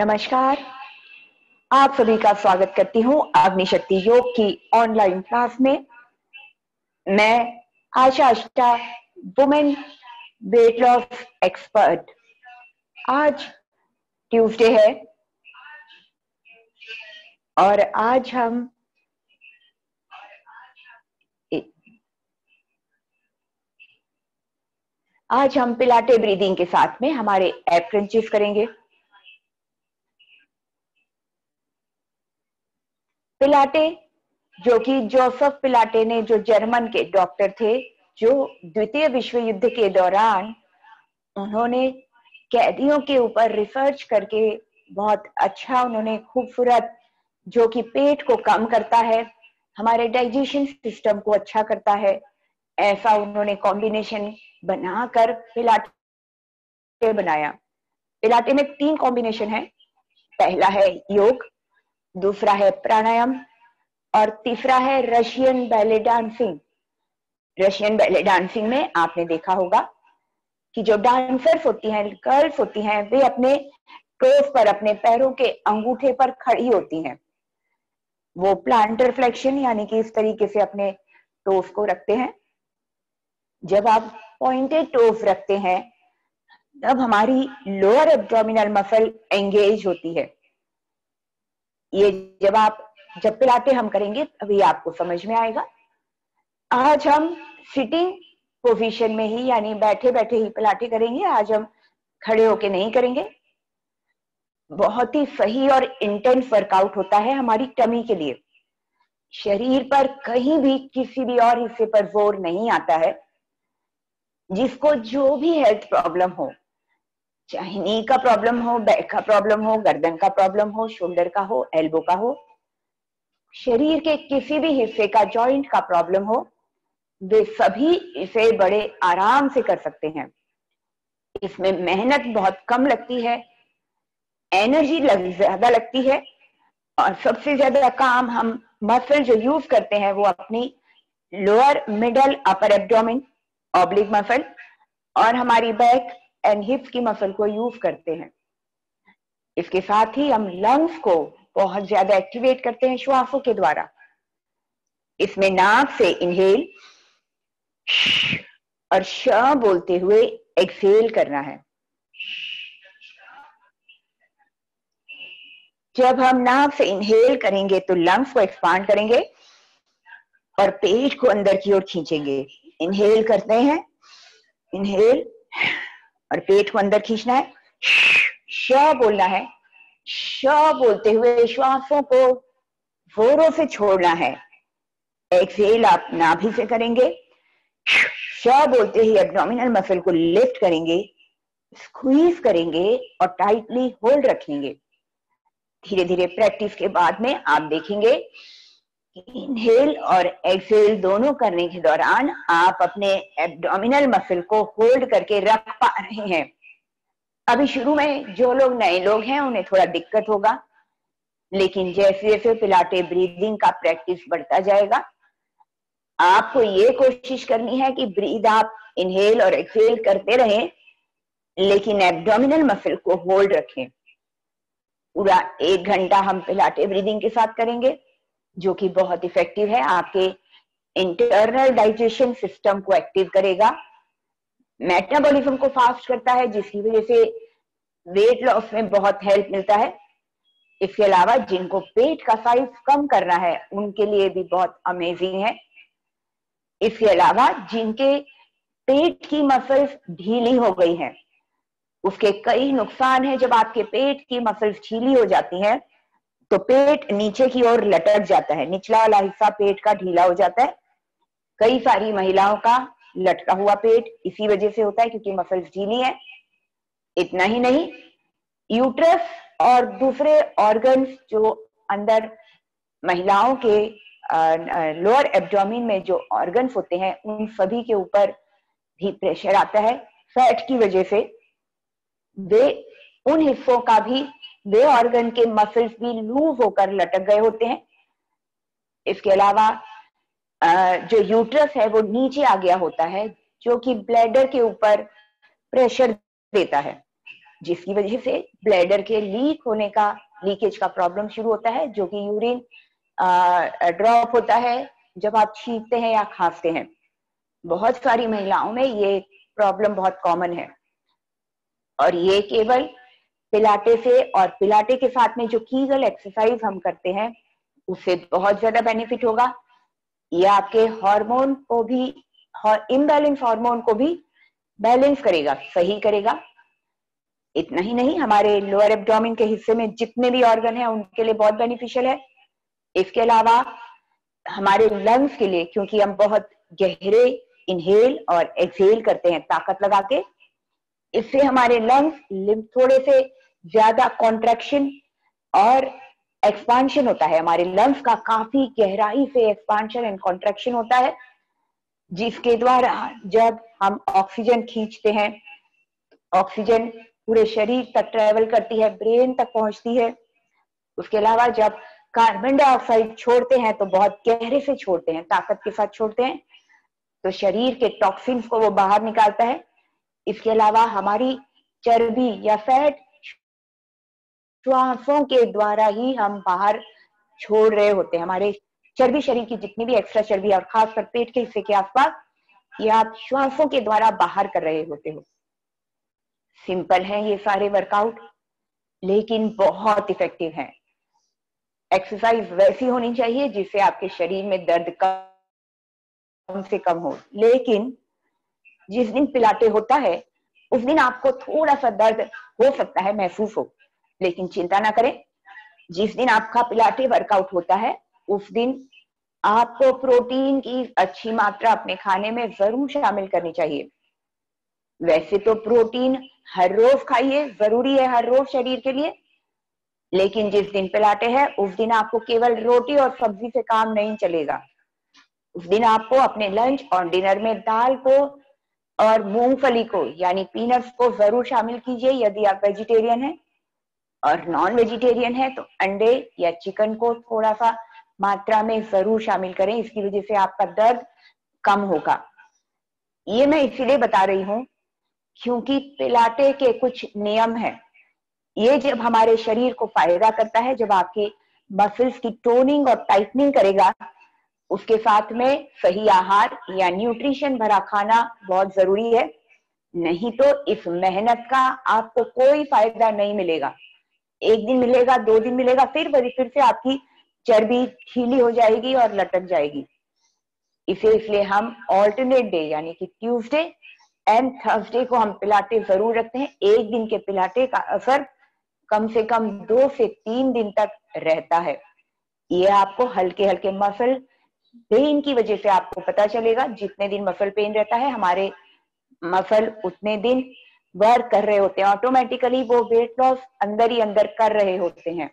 नमस्कार, आप सभी का स्वागत करती हूं अग्निशक्ति योग की ऑनलाइन क्लास में। मैं Asha Ashta, women weight loss expert. आज ट्यूसडे है और आज हम पिलाटे ब्रीदिंग के साथ में हमारे ऐप प्रैक्टिस करेंगे। पिलाटे जो कि जोसेफ पिलाटे ने, जो जर्मन के डॉक्टर थे, जो द्वितीय विश्व युद्ध के दौरान उन्होंने कैदियों के ऊपर रिसर्च करके बहुत अच्छा, उन्होंने खूबसूरत, जो कि पेट को कम करता है, हमारे डाइजेशन सिस्टम को अच्छा करता है, ऐसा उन्होंने कॉम्बिनेशन बनाकर पिलाटे बनाया। पिलाटे में 3 कॉम्बिनेशन है। पहला है योग, दूसरा है प्राणायाम और तीसरा है Russian ballet dancing. Russian ballet dancing में आपने देखा होगा कि जो डांसर्स होती हैं, गर्ल्स होती हैं, वे अपने टोस पर, अपने पैरों के अंगूठे पर खड़ी होती हैं। वो प्लांटर फ्लेक्शन यानी कि इस तरीके से अपने टोस को रखते हैं। जब आप पॉइंटेड टोस रखते हैं तब हमारी लोअर एब्डोमिनल मसल एंगेज होती है। ये जब पिलाटे हम करेंगे अभी आपको समझ में आएगा। आज हम सिटिंग पोजीशन में ही, यानी बैठे बैठे ही पिलाटे करेंगे। आज हम खड़े होके नहीं करेंगे। बहुत ही सही और इंटेंस वर्कआउट होता है हमारी टमी के लिए। शरीर पर कहीं भी, किसी भी और हिस्से पर जोर नहीं आता है। जिसको जो भी हेल्थ प्रॉब्लम हो, चाहे नी का प्रॉब्लम हो, बैक का प्रॉब्लम हो, गर्दन का प्रॉब्लम हो, शोल्डर का हो, एल्बो का हो, शरीर के किसी भी हिस्से का, जॉइंट का प्रॉब्लम हो, वे सभी इसे बड़े आराम से कर सकते हैं। इसमें मेहनत बहुत कम लगती है, एनर्जी ज्यादा लगती है और सबसे ज्यादा काम हम मसल जो यूज करते हैं वो अपनी lower, middle, upper abdomen, oblique muscle और हमारी बैक एंड हिप्स की मसल को यूज करते हैं। इसके साथ ही हम लंग्स को बहुत ज्यादा एक्टिवेट करते हैं श्वासों के द्वारा। इसमें नाक से इनहेल और श बोलते हुए एक्सेल करना है। जब हम नाक से इनहेल करेंगे तो लंग्स को एक्सपांड करेंगे और पेट को अंदर की ओर खींचेंगे। इनहेल करते हैं, इनहेल, और पेट को अंदर खींचना है, श बोलना है, श बोलते हुए श्वासों को जोरों से छोड़ना है। एक्सहेल आप नाभि से करेंगे, श बोलते ही एब्डोमिनल मसल को लिफ्ट करेंगे, स्क्वीज करेंगे और टाइटली होल्ड रखेंगे। धीरे धीरे प्रैक्टिस के बाद में आप देखेंगे इनहेल और एक्सहेल दोनों करने के दौरान आप अपने एब्डोमिनल मसल को होल्ड करके रख पा रहे हैं। अभी शुरू में जो लोग नए लोग हैं उन्हें थोड़ा दिक्कत होगा, लेकिन जैसे जैसे पिलाटे ब्रीदिंग का प्रैक्टिस बढ़ता जाएगा, आपको ये कोशिश करनी है कि ब्रीद आप इनहेल और एक्सहेल करते रहें, लेकिन एब्डोमिनल मसल को होल्ड रखें। पूरा 1 घंटा हम पिलाटे ब्रीदिंग के साथ करेंगे, जो कि बहुत इफेक्टिव है। आपके इंटरनल डाइजेशन सिस्टम को एक्टिव करेगा, मेटाबॉलिज्म को फास्ट करता है, जिसकी वजह से वेट लॉस में बहुत हेल्प मिलता है। इसके अलावा जिनको पेट का साइज कम करना है उनके लिए भी बहुत अमेजिंग है। इसके अलावा जिनके पेट की मसल्स ढीली हो गई हैं, उसके कई नुकसान है। जब आपके पेट की मसल्स ढीली हो जाती हैं तो पेट नीचे की ओर लटक जाता है, निचला वाला हिस्सा पेट का ढीला हो जाता है। कई सारी महिलाओं का लटका हुआ पेट इसी वजह से होता है, क्योंकि मसल्स ढीली है। इतना ही नहीं, यूट्रस और दूसरे ऑर्गन्स जो अंदर महिलाओं के लोअर एब्डोमिन में जो ऑर्गन्स होते हैं, उन सभी के ऊपर भी प्रेशर आता है फैट की वजह से। वे उन हिस्सों का भी, वे ऑर्गन के मसल्स भी लूज होकर लटक गए होते हैं। इसके अलावा जो यूट्रस है वो नीचे आ गया होता है, जो कि ब्लैडर के ऊपर प्रेशर देता है। जिसकी वजह से ब्लैडर के लीक होने का, लीकेज का प्रॉब्लम शुरू होता है, जो कि यूरिन ड्रॉप होता है जब आप छींकते हैं या खांसते हैं। बहुत सारी महिलाओं में ये प्रॉब्लम बहुत कॉमन है, और ये केवल पिलाटे से और पिलाटे के साथ में जो कीगल एक्सरसाइज हम करते हैं उससे बहुत ज्यादा बेनिफिट होगा। ये आपके हार्मोन को भी, इम्बैलेंस हार्मोन को भी बैलेंस करेगा, सही करेगा। इतना ही नहीं, हमारे लोअर एब्डोमेन के हिस्से में जितने भी ऑर्गन हैं उनके लिए बहुत बेनिफिशियल है। इसके अलावा हमारे लंग्स के लिए, क्योंकि हम बहुत गहरे इनहेल और एक्सहेल करते हैं ताकत लगा के, इससे हमारे लंग्स थोड़े से ज्यादा कॉन्ट्रैक्शन और एक्सपांशन होता है। हमारे लंग्स का काफी गहराई से एक्सपांशन एंड कॉन्ट्रैक्शन होता है, जिसके द्वारा जब हम ऑक्सीजन खींचते हैं, ऑक्सीजन पूरे शरीर तक ट्रेवल करती है, ब्रेन तक पहुंचती है। उसके अलावा जब कार्बन डाइऑक्साइड छोड़ते हैं तो बहुत गहरे से छोड़ते हैं, ताकत के साथ छोड़ते हैं, तो शरीर के टॉक्सिन्स को वो बाहर निकालता है। इसके अलावा हमारी चर्बी या फैट श्वासों के द्वारा ही हम बाहर छोड़ रहे होते हैं। हमारे चर्बी, शरीर की जितनी भी एक्स्ट्रा चर्बी और खासकर पेट के हिस्से के आसपास, ये आप श्वासों के द्वारा बाहर कर रहे होते हो। सिंपल है ये सारे वर्कआउट, लेकिन बहुत इफेक्टिव है। एक्सरसाइज वैसी होनी चाहिए जिससे आपके शरीर में दर्द कम से कम हो, लेकिन जिस दिन पिलाटे होता है उस दिन आपको थोड़ा सा दर्द हो सकता है, महसूस हो, लेकिन चिंता ना करें। जिस दिन आपका पिलाटे वर्कआउट होता है उस दिन आपको प्रोटीन की अच्छी मात्रा अपने खाने में जरूर शामिल करनी चाहिए। वैसे तो प्रोटीन हर रोज खाइए, जरूरी है हर रोज शरीर के लिए, लेकिन जिस दिन पिलाटे है उस दिन आपको केवल रोटी और सब्जी से काम नहीं चलेगा। उस दिन आपको अपने लंच और डिनर में दाल को और मूंगफली को यानी पीनट्स को जरूर शामिल कीजिए यदि आप वेजिटेरियन हैं, और नॉन वेजिटेरियन है तो अंडे या चिकन को थोड़ा सा मात्रा में जरूर शामिल करें। इसकी वजह से आपका दर्द कम होगा। ये मैं इसीलिए बता रही हूँ क्योंकि पिलाटे के कुछ नियम हैं। ये जब हमारे शरीर को फायदा करता है, जब आपके मसल्स की टोनिंग और टाइटनिंग करेगा, उसके साथ में सही आहार या न्यूट्रिशन भरा खाना बहुत जरूरी है, नहीं तो इस मेहनत का आपको कोई फायदा नहीं मिलेगा। एक दिन मिलेगा, दो दिन मिलेगा, फिर से आपकी चर्बी ढीली हो जाएगी और लटक जाएगी। इसे इसलिए हम ऑल्टरनेट डे यानी कि ट्यूसडे एंड थर्सडे को हम पिलाटे जरूर रखते हैं। एक दिन के पिलाटे का असर कम से कम 2 से 3 दिन तक रहता है। ये आपको हल्के हल्के मसल पेन की वजह से आपको पता चलेगा। जितने दिन मसल पेन रहता है, हमारे मसल उतने दिन वर्क कर रहे होते हैं, ऑटोमेटिकली वो वेट लॉस अंदर ही अंदर कर रहे होते हैं।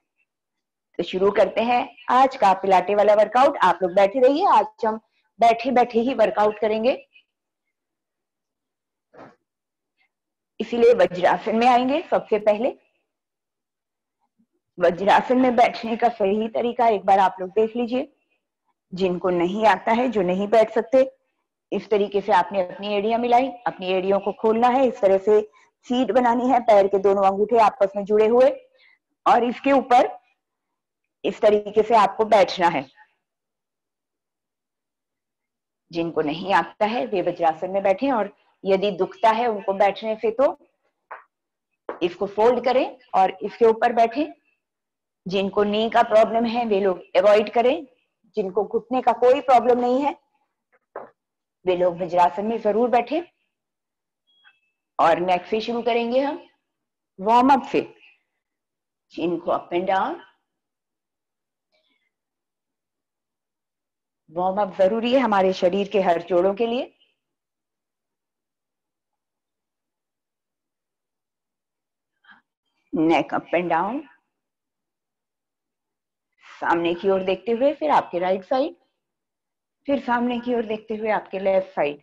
तो शुरू करते हैं आज का पिलाटे वाला वर्कआउट। आप लोग बैठे रहिए, आज हम बैठे बैठे ही वर्कआउट करेंगे, इसीलिए वज्रासन में आएंगे। सबसे पहले वज्रासन में बैठने का सही तरीका एक बार आप लोग देख लीजिए। जिनको नहीं आता है, जो नहीं बैठ सकते, इस तरीके से आपने अपनी एड़ियां मिलाई, अपनी एड़ियों को खोलना है, इस तरह से सीट बनानी है, पैर के दोनों अंगूठे आपस में जुड़े हुए, और इसके ऊपर इस तरीके से आपको बैठना है। जिनको नहीं आता है वे वज्रासन में बैठें, और यदि दुखता है उनको बैठने से तो इसको फोल्ड करें और इसके ऊपर बैठें। जिनको नी का प्रॉब्लम है वे लोग अवॉइड करें। जिनको घुटने का कोई प्रॉब्लम नहीं है वे लोग वज्रासन में जरूर बैठे। और नेक से शुरू करेंगे हम वार्म अप से। चिन को up and down, warm up जरूरी है हमारे शरीर के हर जोड़ों के लिए। नेक अप एंड डाउन, सामने की ओर देखते हुए, फिर आपके राइट साइड, फिर सामने की ओर देखते हुए आपके लेफ्ट साइड।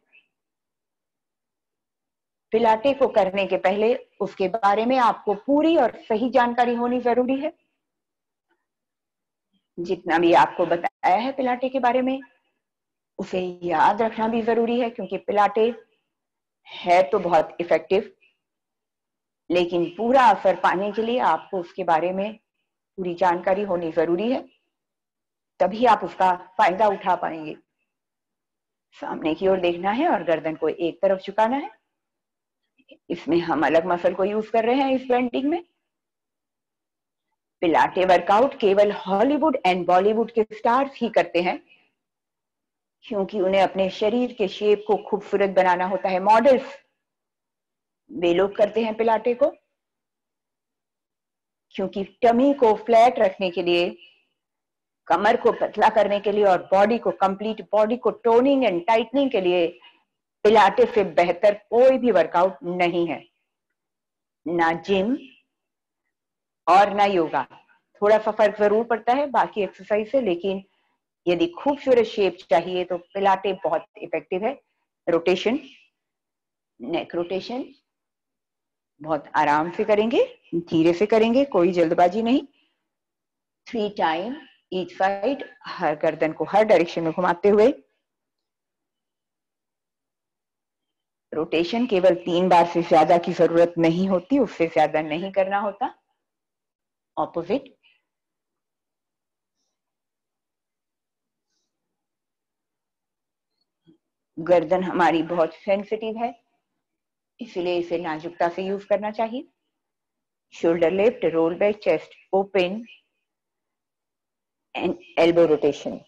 पिलाटे को करने के पहले उसके बारे में आपको पूरी और सही जानकारी होनी जरूरी है। जितना भी आपको बताया है पिलाटे के बारे में उसे याद रखना भी जरूरी है, क्योंकि पिलाटे है तो बहुत इफेक्टिव, लेकिन पूरा असर पाने के लिए आपको उसके बारे में पूरी जानकारी होनी जरूरी है, तभी आप उसका फायदा उठा पाएंगे। सामने की ओर देखना है और गर्दन को एक तरफ झुकाना है। इसमें हम अलग मसल को यूज कर रहे हैं इस बेंडिंग में। पिलाटे वर्कआउट केवल हॉलीवुड एंड बॉलीवुड के स्टार्स ही करते हैं, क्योंकि उन्हें अपने शरीर के शेप को खूबसूरत बनाना होता है। मॉडल्स, वे लोग करते हैं पिलाटे को, क्योंकि टमी को फ्लैट रखने के लिए, कमर को पतला करने के लिए और बॉडी को कंप्लीट बॉडी को टोनिंग एंड टाइटनिंग के लिए पिलाटे से बेहतर कोई भी वर्कआउट नहीं है, ना जिम और ना योगा। थोड़ा सा फर्क जरूर पड़ता है बाकी एक्सरसाइज से, लेकिन यदि खूबसूरत शेप चाहिए तो पिलाटे बहुत इफेक्टिव है। रोटेशन, नेक रोटेशन बहुत आराम से करेंगे, धीरे से करेंगे, कोई जल्दबाजी नहीं। 3 टाइम ईच साइड, हर गर्दन को हर डायरेक्शन में घुमाते हुए। रोटेशन केवल 3 बार से ज्यादा की जरूरत नहीं होती, उससे ज्यादा नहीं करना होता। ऑपोजिट, गर्दन हमारी बहुत सेंसिटिव है, इसलिए इसे नाजुकता से यूज करना चाहिए। Shoulder lift, roll back, chest open and elbow rotation.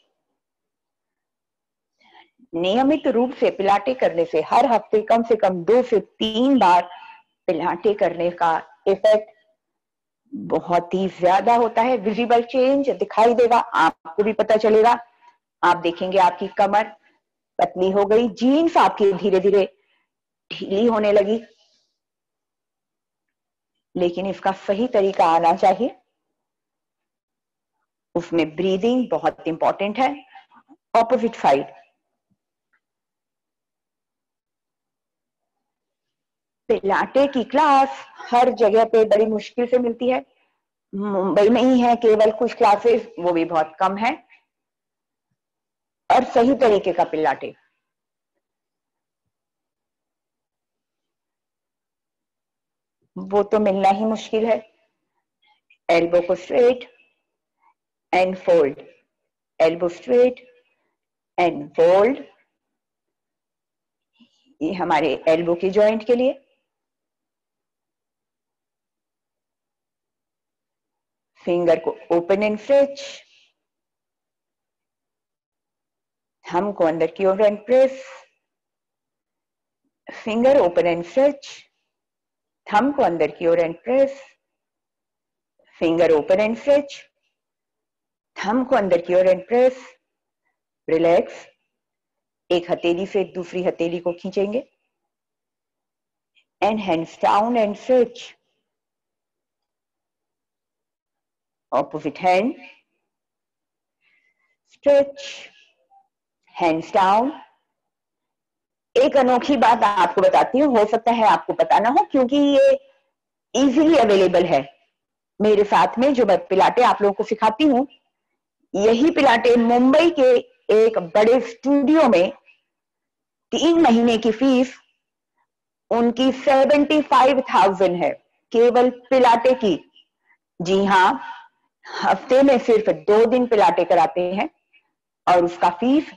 नियमित रूप से पिलाटे करने से, हर हफ्ते कम से कम 2 से 3 बार पिलाटे करने का इफेक्ट बहुत ही ज्यादा होता है। विजिबल चेंज दिखाई देगा, आपको भी पता चलेगा। आप देखेंगे आपकी कमर पतली हो गई, जीन्स आपकी धीरे धीरे ढीली होने लगी। लेकिन इसका सही तरीका आना चाहिए, उसमें ब्रीदिंग बहुत इंपॉर्टेंट है। ऑपोजिट साइड, पिलाटे की क्लास हर जगह पे बड़ी मुश्किल से मिलती है। मुंबई में ही है केवल कुछ क्लासेस, वो भी बहुत कम है। और सही तरीके का पिलाटे, वो तो मिलना ही मुश्किल है। एल्बो को straight and fold, elbow straight and fold, ये हमारे एल्बो के जॉइंट के लिए। फिंगर को ओपन एंड स्ट्रेच, हमको अंदर की ओर and press. Finger open and stretch, thumb को अंदर की ओर and press. Finger open and stretch, thumb को अंदर की ओर एंड प्रेस। रिलैक्स, एक हथेली से दूसरी हथेली को खींचेंगे। And hands down and stretch, opposite hand stretch, hands down. एक अनोखी बात आपको बताती हूँ, हो सकता है आपको पता ना हो क्योंकि ये इजीली अवेलेबल है। मेरे साथ में जो मैं पिलाटे आप लोगों को सिखाती हूँ, यही पिलाटे मुंबई के एक बड़े स्टूडियो में 3 महीने की फीस उनकी 75,000 है, केवल पिलाटे की। जी हाँ, हफ्ते में सिर्फ 2 दिन पिलाटे कराते हैं और उसका फीस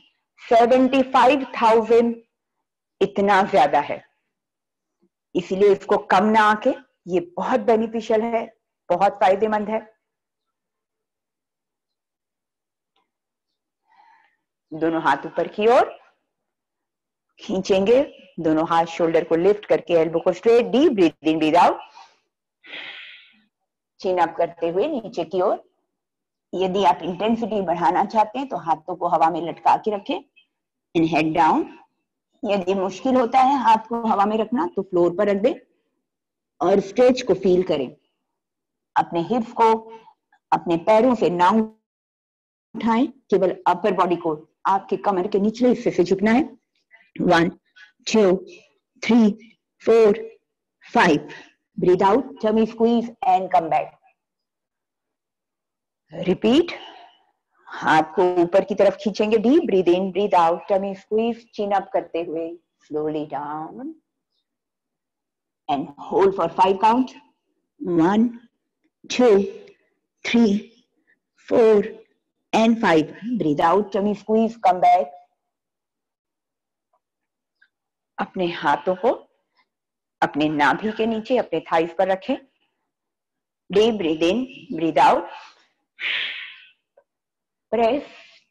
75,000 इतना ज्यादा है। इसलिए इसको कम ना आके, ये बहुत बेनिफिशियल है, बहुत फायदेमंद है। दोनों हाथ ऊपर की ओर खींचेंगे, दोनों हाथ शोल्डर को लिफ्ट करके एल्बो को straight. Deep breath in breathe out, chin up करते हुए नीचे की ओर। यदि आप इंटेंसिटी बढ़ाना चाहते हैं तो हाथों को हवा में लटका के रखें। एंड हेड डाउन, यदि मुश्किल होता है हाथ को हवा में रखना तो फ्लोर पर रख दें और स्ट्रेच को फील करें। अपने हिप्स को अपने पैरों से ना उठाएं, केवल अपर बॉडी को आपके कमर के निचले हिस्से से झुकना है। 1 2 3 4 5 breathe out, tummy squeeze and come back. Repeat, हाथ को ऊपर की तरफ खींचेंगे, deep breath in breathe out, tummy squeeze, chin up करते हुए slowly down and hold for 5 count. 1, 2, 3, 4, and 5. Breathe out, tummy squeeze, come back. अपने हाथों को अपने नाभि के नीचे अपने थाइस पर रखें. Deep breathe in, breathe out. Press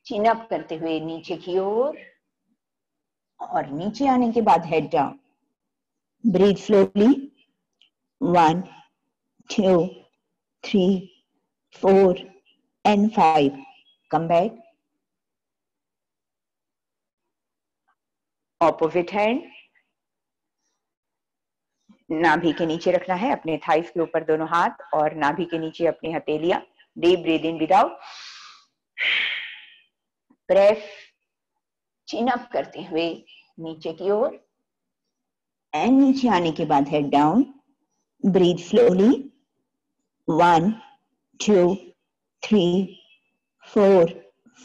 chin up करते हुए नीचे की ओर और नीचे आने के बाद head down. Breathe slowly. 1, 2, 3, 4, and 5. Come back. Opposite hand. नाभि के नीचे रखना है अपने थाइस के ऊपर दोनों हाथ और नाभि के नीचे अपनी हथेलियां. Deep breathe in breathe out. Press chin up करते हुए नीचे की ओर एंड नीचे आने के बाद हेड डाउन. Breathe slowly. 1, 2, 3, 4,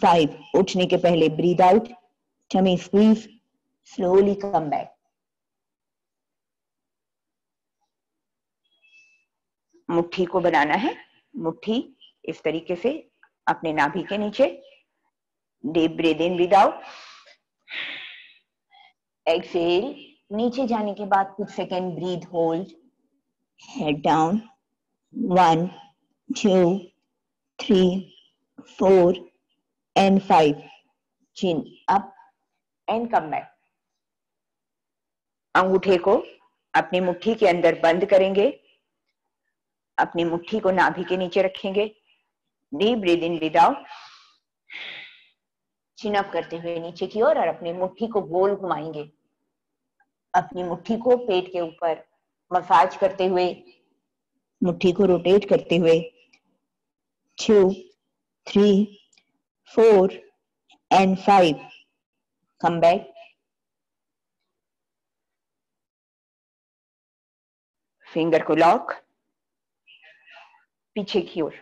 5. उठने के पहले breathe out, tummy squeeze, slowly come back. मुट्ठी को बनाना है, मुट्ठी इस तरीके से अपने नाभि के नीचे. Deep breathe in breathe out. Exhale, नीचे जाने के बाद कुछ second breathe hold. Head down. 1, 2, 3, 4, and 5. Chin up and come back. अंगूठे को अपनी मुट्ठी के अंदर बंद करेंगे, अपनी मुट्ठी को नाभि के नीचे रखेंगे. Deep breathe in breathe out. Chin up करते हुए नीचे की ओर और अपनी मुट्ठी को गोल घुमाएंगे. अपनी मुट्ठी को पेट के ऊपर मसाज करते हुए, मुट्ठी को रोटेट करते हुए. 2, 3, 4, and 5. Come back. फिंगर को लॉक, पीछे की ओर.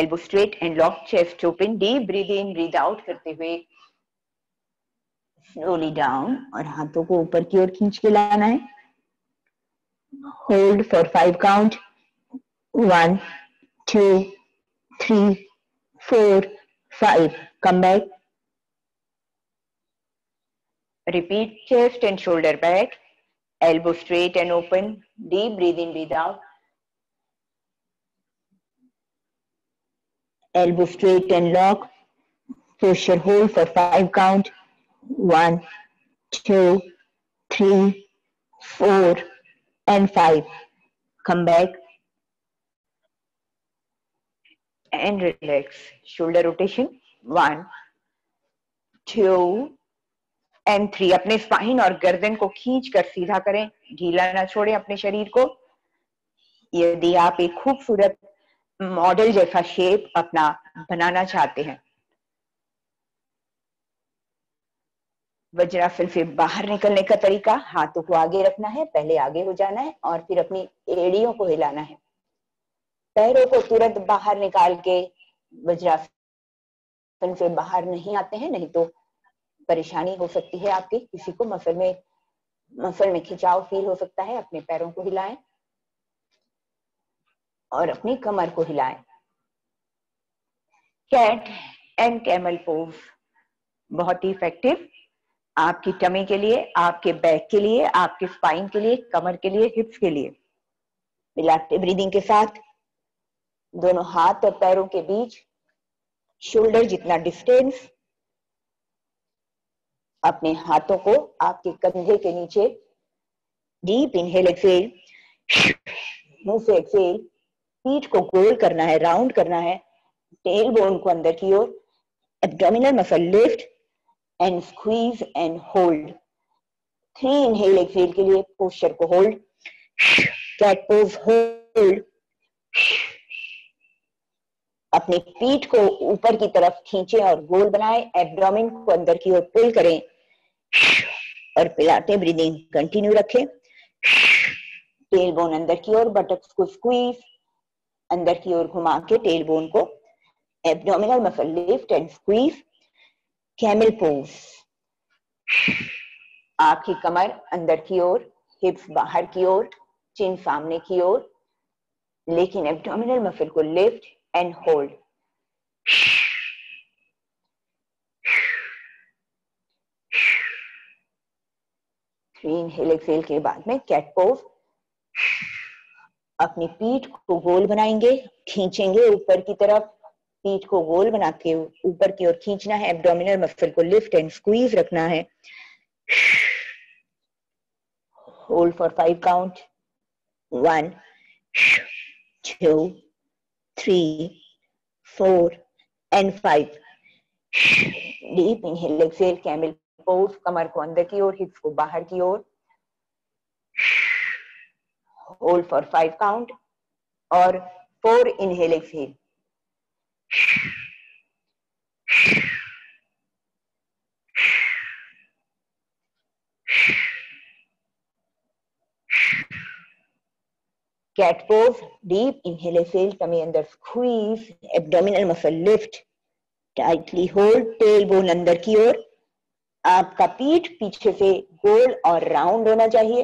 Elbow straight and lock, chest open. Deep breathe in breathe out करते हुए स्लोली डाउन और हाथों को ऊपर की ओर खींच के लाना है. Hold for 5 count. 1, 2, 3, 4, 5. Come back. Repeat, chest and shoulder back, elbow straight and open. Deep breathe in, breathe out. Elbow straight and lock. Posture hold for 5 count. 1, 2, 3, 4, and 5. Come back and relax. Shoulder rotation. 1, 2, and 3. अपने spine और गर्दन को खींच कर सीधा करें, ढीला ना छोड़ें अपने शरीर को. यदि आप एक खूबसूरत मॉडल जैसा शेप अपना बनाना चाहते हैं, वज्रासन से बाहर निकलने का तरीका, हाथों को आगे रखना है, पहले आगे हो जाना है और फिर अपनी एड़ियों को हिलाना है. पैरों को तुरंत बाहर निकाल के वज्रासन से बाहर नहीं आते हैं, नहीं तो परेशानी हो सकती है आपकी. किसी को मसल में खिंचाव फील हो सकता है. अपने पैरों को हिलाएं और अपनी कमर को हिलाएं. कैट एंड कैमल पोज बहुत ही इफेक्टिव आपकी टमी के लिए, आपके बैक के लिए, आपके स्पाइन के लिए, कमर के लिए, हिप्स के लिए. मिलाते ब्रीदिंग के साथ दोनों हाथ और पैरों के बीच शोल्डर जितना डिस्टेंस, अपने हाथों को आपके कंधे के नीचे. डीप इनहेल, एक्सेल, मुंह से एक्सेल. पीठ को गोल करना है, राउंड करना है. टेल बोन को अंदर की ओर. Abdominal muscle lift and squeeze and hold. 3 inhale, exhale के लिए posture को hold. Cat pose hold. अपने पीठ को ऊपर की तरफ खींचे और गोल बनाएं. एब्डोमेन को अंदर की ओर पुल करें और पिलाते ब्रीदिंग कंटिन्यू रखें. टेल बोन अंदर की ओर, बटक्स को स्क्वीज, अंदर की ओर घुमा के टेल बोन को. Abdominal muscle lift and squeeze. Camel pose, आपकी कमर अंदर की ओर, हिप्स बाहर की ओर, चिन सामने की ओर, लेकिन एब्डोमिनल मसल को lift and hold. Inhale exhale के बाद में कैट पोज। अपनी पीठ को गोल बनाएंगे, खींचेंगे ऊपर की तरफ, पीठ को गोल बना के ऊपर की ओर खींचना है, एब्डोमिनल मसल को लिफ्ट एंड स्क्वीज रखना है। Hold for 5 count, 1 2 3 4 and 5। Deep inhale exhale camel pose. कमर को अंदर की ओर, हिप्स को बाहर की ओर। होल्ड फॉर 5 काउंट और 4 inhale exhale. Cat pose. Deep inhale exhale, कमर अंदर squeeze, abdominal muscle lift, tightly hold, tail bone अंदर की ओर। आपका पीठ पीछे से गोल और राउंड होना चाहिए।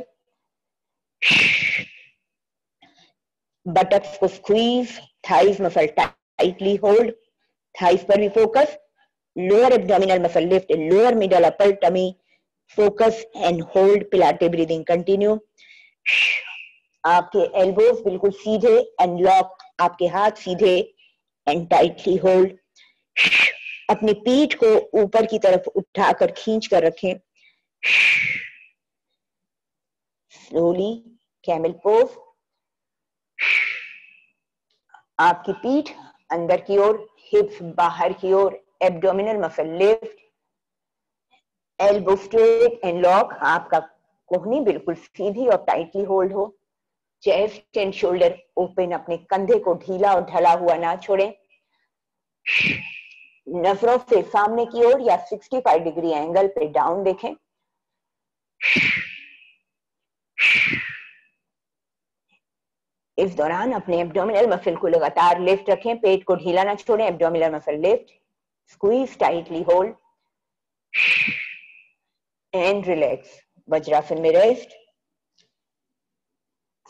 बटक्स को squeeze, thighs muscle tightly hold, thighs पर भी focus. Lower abdominal muscle lift, lower middle upper tummy focus and hold. पिलाटे breathing continue. आपके एल्बोज बिल्कुल सीधे एंड लॉक, आपके हाथ सीधे एंड टाइटली होल्ड। अपनी पीठ को ऊपर की तरफ उठाकर खींच कर रखें। Slowly camel pose. आपकी पीठ अंदर की ओर, हिप्स बाहर की ओर, abdominal muscle lift, elbow straight and lock. आपका कोहनी बिल्कुल सीधी और टाइटली होल्ड हो। Chest and shoulder open. अपने कंधे को ढीला और ढला हुआ ना छोड़ें। नसरों से सामने की ओर या 65 डिग्री एंगल पे डाउन देखें। इस दौरान अपने एब्डोमिनल मसल को लगातार लिफ्ट रखें, पेट को ढीला ना छोड़ें। Abdominal muscle lift, squeeze, tightly hold and relax. Vajrasana में रेस्ट।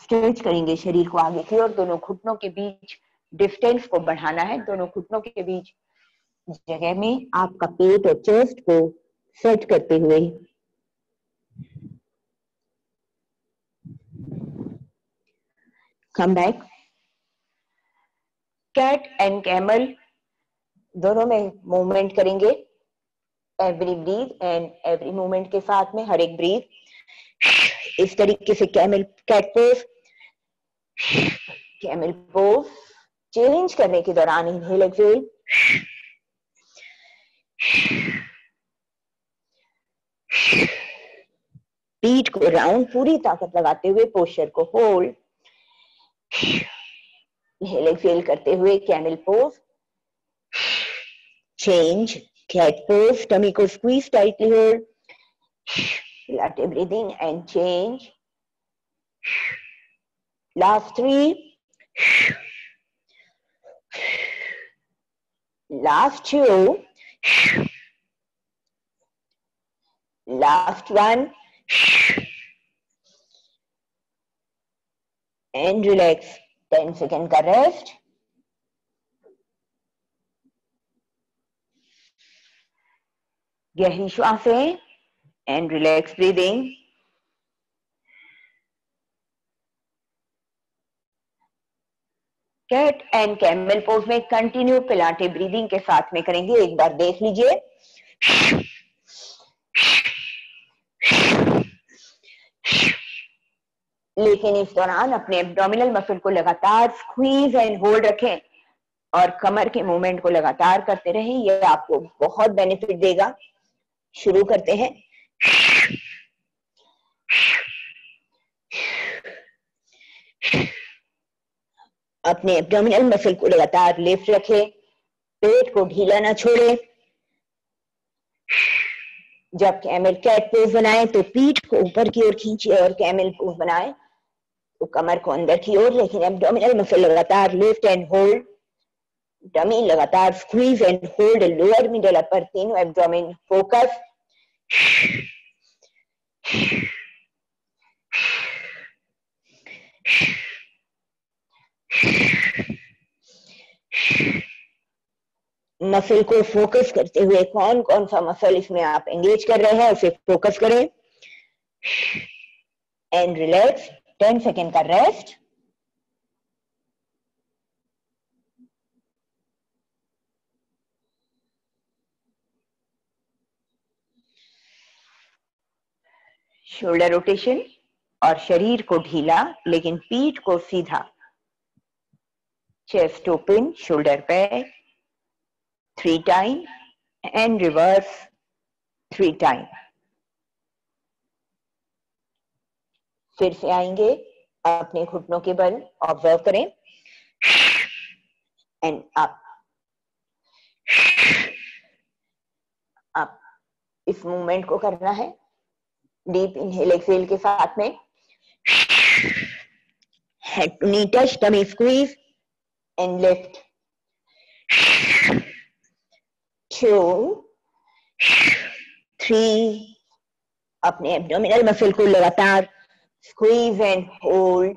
स्ट्रेच करेंगे शरीर को आगे की ओर। दोनों घुटनों के बीच डिस्टेंस को बढ़ाना है। दोनों घुटनों के बीच जगह में आपका पेट और चेस्ट को सेट करते हुए come back. Cat and camel दोनों में मूवमेंट करेंगे। Every breath and every movement के साथ में हर एक ब्रीथ। इस तरीके से camel cat pose. Camel pose change करने के दौरान इनहेल एक्सहेल। पीठ को राउंड, पूरी ताकत लगाते हुए पोस्चर को होल्ड। इनहेल एक्सहेल करते हुए camel pose. Change, cat pose. Tummy को squeeze, tightly hold, पिलाटे breathing and change. Last 3, last 2, last 1 and relax. 10 second का रेस्ट। गहरी श्वासें and relax breathing. Cat and camel pose में कंटिन्यू पिलाटे ब्रीदिंग के साथ में करेंगे। एक बार देख लीजिए। लेकिन इस दौरान अपने एब्डोमिनल मसल को लगातार स्क्वीज एंड होल्ड रखें और कमर के मूवमेंट को लगातार करते रहें। यह आपको बहुत बेनिफिट देगा। शुरू करते हैं। अपने एब्डोमिनल मसल को लगातार लिफ्ट रखें, पेट को ढीला ना छोड़ें। जब कैमल कैट पोज बनाए तो पीठ को ऊपर की ओर खींचे और कैमल पोज बनाए तो कमर को अंदर की ओर, लेकिन एब्डोमिनल मसल लगातार लिफ्ट एंड होल्ड, डमी लगातार squeeze and hold, lower middle upper तीनों एब्डोमिन फोकस। मसल को फोकस करते हुए कौन कौन सा मसल इसमें आप एंगेज कर रहे हैं उसे फोकस करें एंड रिलैक्स। 10 सेकेंड का रेस्ट। शोल्डर रोटेशन और शरीर को ढीला लेकिन पीठ को सीधा। Chest open, shoulder back 3 time and reverse 3 time. फिर से आएंगे, अपने घुटनों के बल ऑब्जर्व करें एंड आप इस मूवमेंट को करना है डीप इनहेल एक्सहेल के साथ में। Head to knee touch, tummy squeeze and lift. 2, 3 अपने एब्डोमिनल मसल को लगातार स्क्वीज एंड होल्ड,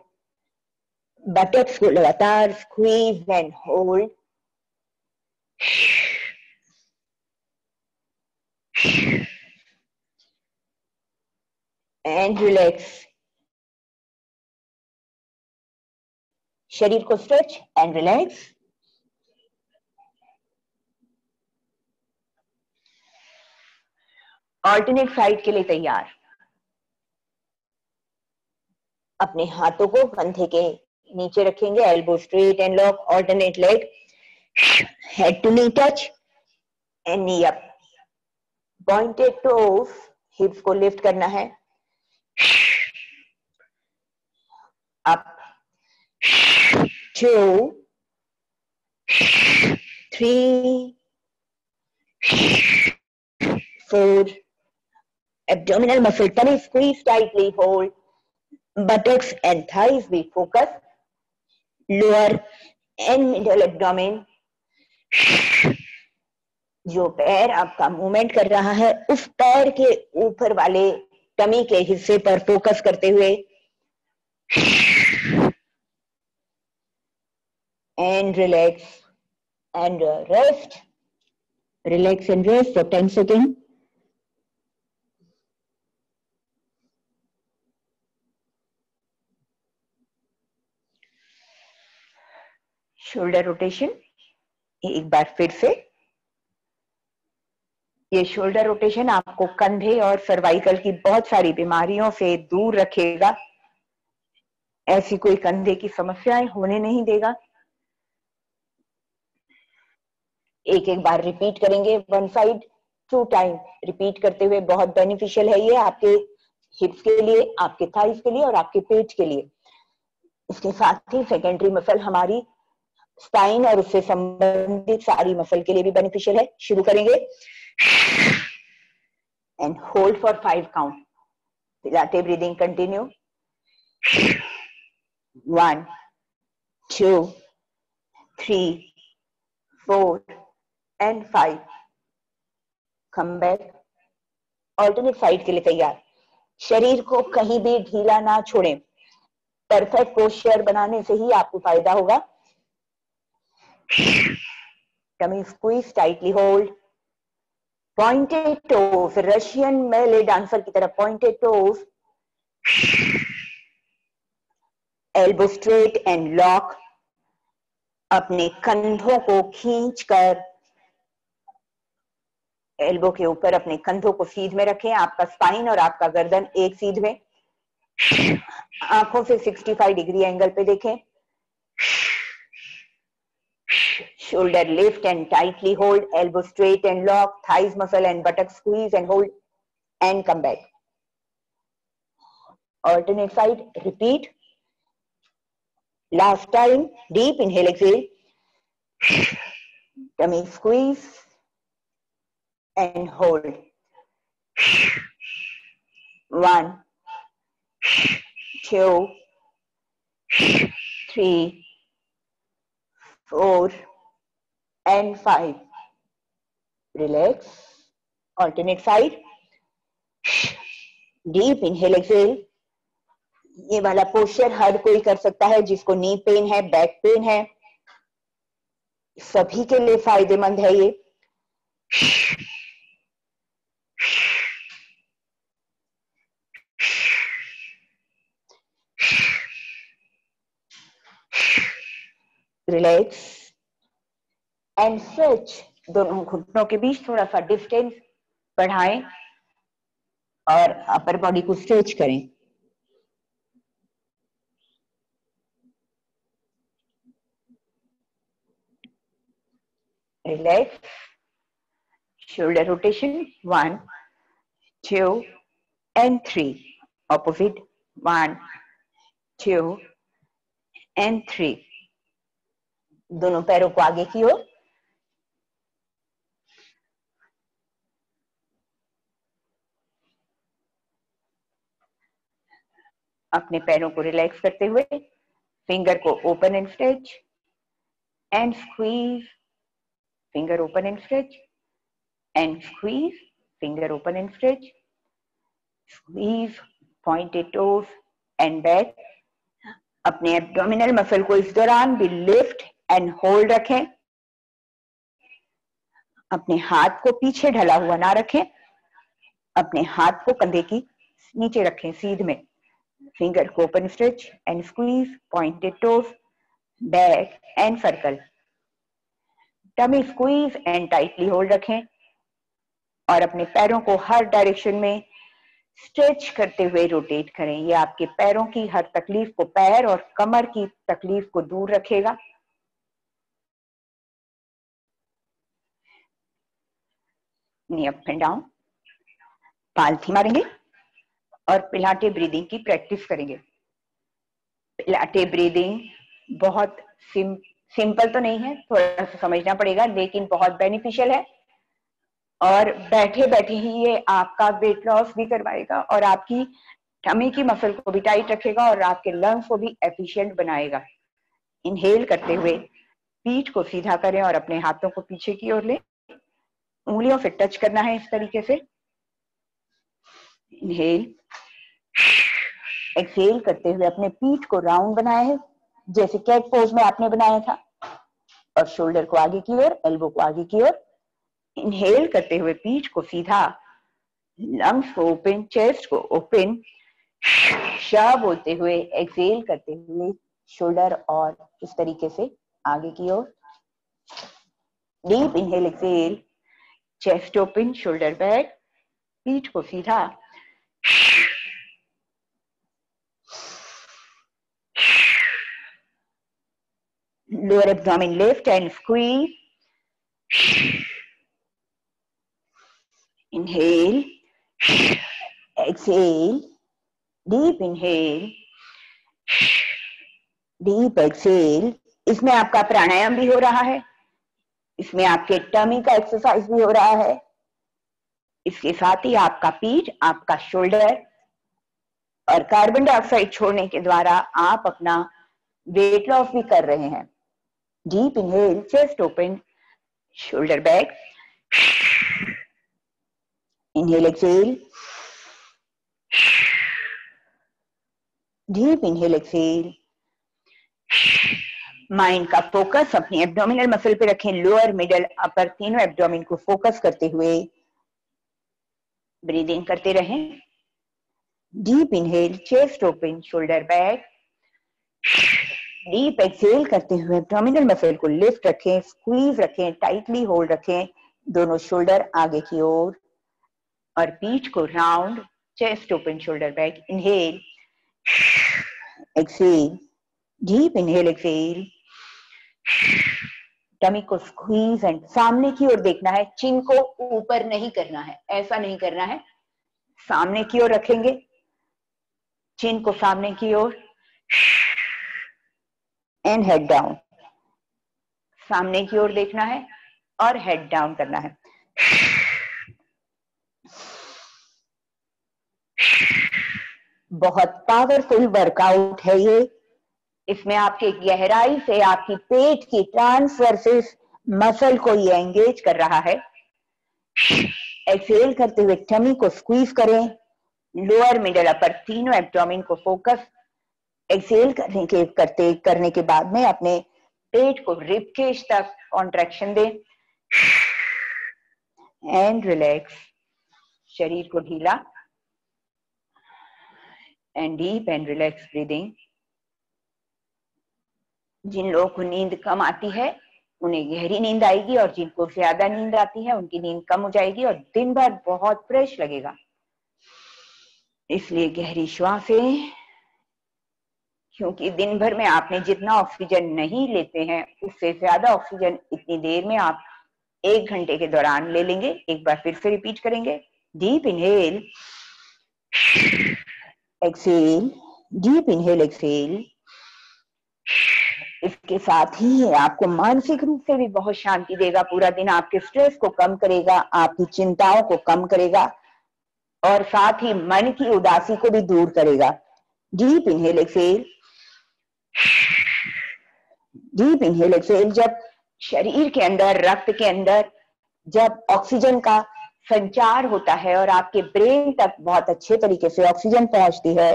बटक्स को लगातार squeeze and hold. 2 and relax। शरीर को stretch and relax. Alternate side के लिए तैयार। अपने हाथों को कंधे के नीचे रखेंगे, elbow straight and lock, alternate leg. Head to knee touch and knee up. Pointed toes, hips को लिफ्ट करना है। आप 2, 3, 4 abdominal muscle, tummy squeeze tightly hold, buttocks and thighs be focused, lower and middle abdomen। जो पैर आपका movement कर रहा है उस पैर के ऊपर वाले टमी के हिस्से पर फोकस करते हुए and relax and rest. Relax and rest for 10 second. Shoulder rotation एक बार फिर से। ये शोल्डर रोटेशन आपको कंधे और सर्वाइकल की बहुत सारी बीमारियों से दूर रखेगा। ऐसी कोई कंधे की समस्याएं होने नहीं देगा। एक एक बार रिपीट करेंगे, 1 साइड 2 टाइम रिपीट करते हुए। बहुत बेनिफिशियल है ये आपके हिप्स के लिए, आपके थाइस के लिए और आपके पेट के लिए। इसके साथ ही सेकेंडरी मसल हमारी स्पाइन और उससे संबंधित सारी मसल के लिए भी बेनिफिशियल है। शुरू करेंगे and hold for 5 count. पिलाटे breathing continue. 1, 2, 3, 4 and 5। Come back. Alternate side के लिए तैयार। शरीर को कहीं भी ढीला ना छोड़ें। परफेक्ट पोस्चर बनाने से ही आपको फायदा होगा। Tummy squeeze tightly hold. Pointed toes, Russian मेले डांसर की तरह pointed toes. Elbow straight and lock. अपने कंधों को खींचकर एल्बो के ऊपर अपने कंधों को सीध में रखें। आपका स्पाइन और आपका गर्दन एक सीध में। आंखों से 65 डिग्री एंगल पे देखें। Shoulder lift and tightly hold, elbow straight and lock, thighs muscle and buttock squeeze and hold and come back. Alternate side, repeat. Last time, deep inhale, exhale. Tummy squeeze and hold. 1, 2, 3, 4 and 5. Relax. Alternate side. Deep inhale, exhale. ये वाला posture हर कोई कर सकता है, जिसको knee pain है, back pain है, सभी के लिए फायदेमंद है ये। Relax and stretch. दोनों घुटनों के बीच थोड़ा सा डिस्टेंस बढ़ाएं और अपर बॉडी को स्ट्रेच करें। Relax. Shoulder rotation 1, 2 and 3। Opposite 1, 2 and 3। दोनों पैरों को आगे की ओर। अपने पैरों को रिलैक्स करते हुए फिंगर को open and stretch and squeeze. Finger open and stretch and squeeze. Finger open and stretch. Squeeze pointed toes and back. अपने एब्डोमिनल मसल को इस दौरान भी लिफ्ट एंड होल्ड रखें। अपने हाथ को पीछे ढला हुआ ना रखें। अपने हाथ को कंधे की नीचे रखें, सीध में। फिंगर को open stretch and squeeze pointed toes back and circle. Tummy squeeze and tightly hold रखें और अपने पैरों को हर डायरेक्शन में स्ट्रेच करते हुए रोटेट करें। ये आपके पैरों की हर तकलीफ को, पैर और कमर की तकलीफ को दूर रखेगा। अप एंड डाउन पालथी मारेंगे और पिलाटे ब्रीदिंग की प्रैक्टिस करेंगे। पिलाटे ब्रीदिंग बहुत सिंपल तो नहीं है, थोड़ा सा समझना पड़ेगा, लेकिन बहुत बेनिफिशियल है और बैठे बैठे ही ये आपका वेट लॉस भी करवाएगा और आपकी टमी की मसल को भी टाइट रखेगा और आपके लंग्स को भी एफिशिएंट बनाएगा। इनहेल करते हुए पीठ को सीधा करें और अपने हाथों को पीछे की ओर लें। उंगलियों से टच करना है इस तरीके से। इनहेल। एक्सेल करते हुए अपने पीठ को राउंड बनाया है, जैसे कैट पोज में आपने बनाया था, और शोल्डर को आगे की ओर, एल्बो को आगे की ओर। इनहेल करते हुए पीठ को सीधा, लंग्स को ओपन, चेस्ट को ओपन, शाह बोलते हुए एक्सेल करते हुए शोल्डर और इस तरीके से आगे की ओर। Deep inhale, exhale, chest open, shoulder back, पीठ को सीधा। Lower abdomen lift and squeeze. Inhale, exhale, deep inhale, deep exhale. इसमें आपका प्राणायाम भी हो रहा है, इसमें आपके टमी का एक्सरसाइज भी हो रहा है, इसके साथ ही आपका पीठ, आपका शोल्डर और कार्बन डाइऑक्साइड छोड़ने के द्वारा आप अपना वेट लॉस भी कर रहे हैं। Deep inhale, chest open, shoulder back. Inhale, exhale, deep inhale, exhale. Mind का फोकस अपने एब्डोमिनल मसल पे रखें। लोअर, मिडल, अपर तीनों एब्डोमिन को फोकस करते हुए ब्रीदिंग करते रहें। Deep inhale, chest open, shoulder back. Deep exhale करते हुए एब्डोमिनल मसल को लिफ्ट रखें, स्क्वीज रखें, टाइटली होल्ड रखें। दोनों शोल्डर आगे की ओर और पीठ को round, chest open, shoulder back. Inhale, exhale, deep inhale, exhale. Tummy को स्क्वीज एंड सामने की ओर देखना है, चिन को ऊपर नहीं करना है, ऐसा नहीं करना है। सामने की ओर रखेंगे, चिन को सामने की ओर एंड हेड डाउन। सामने की ओर देखना है और हेड डाउन करना है। बहुत पावरफुल वर्कआउट है ये। इसमें आपके गहराई से आपकी पेट की ट्रांसवर्स मसल को ये एंगेज कर रहा है। एक्सेल करते हुए टमी को स्क्वीज करें, लोअर, मिडल, अपर तीनों एब्डोमिन को फोकस। एक्सेल करने के बाद में अपने पेट को रिबकेज तक कॉन्ट्रैक्शन दें एंड रिलैक्स, शरीर को ढीला and deep and relax breathing. जिन लोगों को नींद कम आती है उन्हें गहरी नींद आएगी और जिनको ज्यादा नींद आती है उनकी नींद कम हो जाएगी और दिन भर बहुत फ्रेश लगेगा। इसलिए गहरी श्वासें, क्योंकि दिन भर में आपने जितना ऑक्सीजन नहीं लेते हैं उससे ज्यादा ऑक्सीजन इतनी देर में आप एक घंटे के दौरान ले लेंगे। एक बार फिर से रिपीट करेंगे, deep inhale exhale, deep inhale exhale. इसके साथ ही आपको मानसिक रूप से भी बहुत शांति देगा, पूरा दिन आपके स्ट्रेस को कम करेगा, आपकी चिंताओं को कम करेगा और साथ ही मन की उदासी को भी दूर करेगा। Deep inhale exhale, deep inhale exhale. जब शरीर के अंदर, रक्त के अंदर जब ऑक्सीजन का संचार होता है और आपके ब्रेन तक बहुत अच्छे तरीके से ऑक्सीजन पहुंचती है,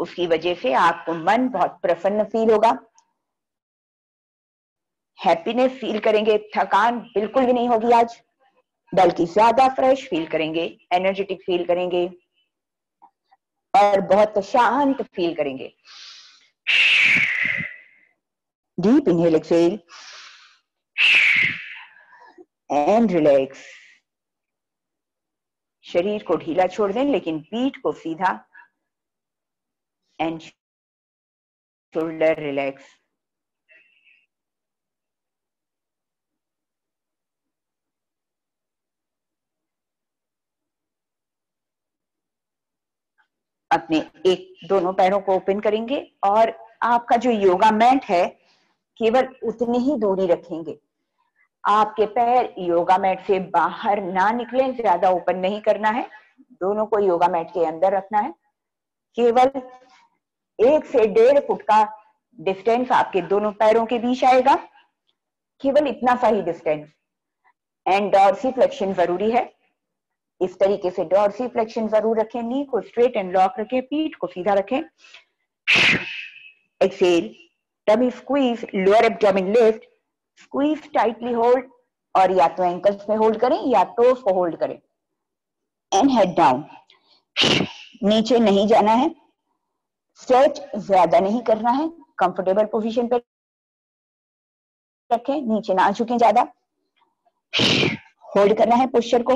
उसकी वजह से आपको मन बहुत प्रसन्न फील होगा, हैप्पीनेस फील करेंगे, थकान बिल्कुल भी नहीं होगी आज, बल्कि ज्यादा फ्रेश फील करेंगे, एनर्जेटिक फील करेंगे और बहुत शांत फील करेंगे। Deep inhale exhale and relax. शरीर को ढीला छोड़ दें लेकिन पीठ को सीधा एंड शोल्डर रिलैक्स। अपने एक दोनों पैरों को ओपन करेंगे और आपका जो योगा मैट है केवल उतनी ही दूरी रखेंगे। आपके पैर योगा मैट से बाहर ना निकलें, ज्यादा ओपन नहीं करना है, दोनों को योगा मैट के अंदर रखना है। केवल 1 से 1.5 फुट का डिस्टेंस आपके दोनों पैरों के बीच आएगा, केवल इतना सा ही डिस्टेंस। एंड डॉर्सीफ्लेक्शन जरूरी है, इस तरीके से डॉर्सीफ्लेक्शन जरूर रखें, नी को स्ट्रेट एंड लॉक रखें, पीठ को सीधा रखें। Exhale, tummy squeeze, lower abdomen lift, squeeze tightly hold और या तो एंकल्स में होल्ड करें या टोस को होल्ड करें एंड हेड डाउन। नीचे नहीं जाना है, स्ट्रेच ज्यादा नहीं करना है, कंफर्टेबल पोजीशन पे रखें, नीचे ना झुकें ज्यादा, होल्ड करना है पोस्चर को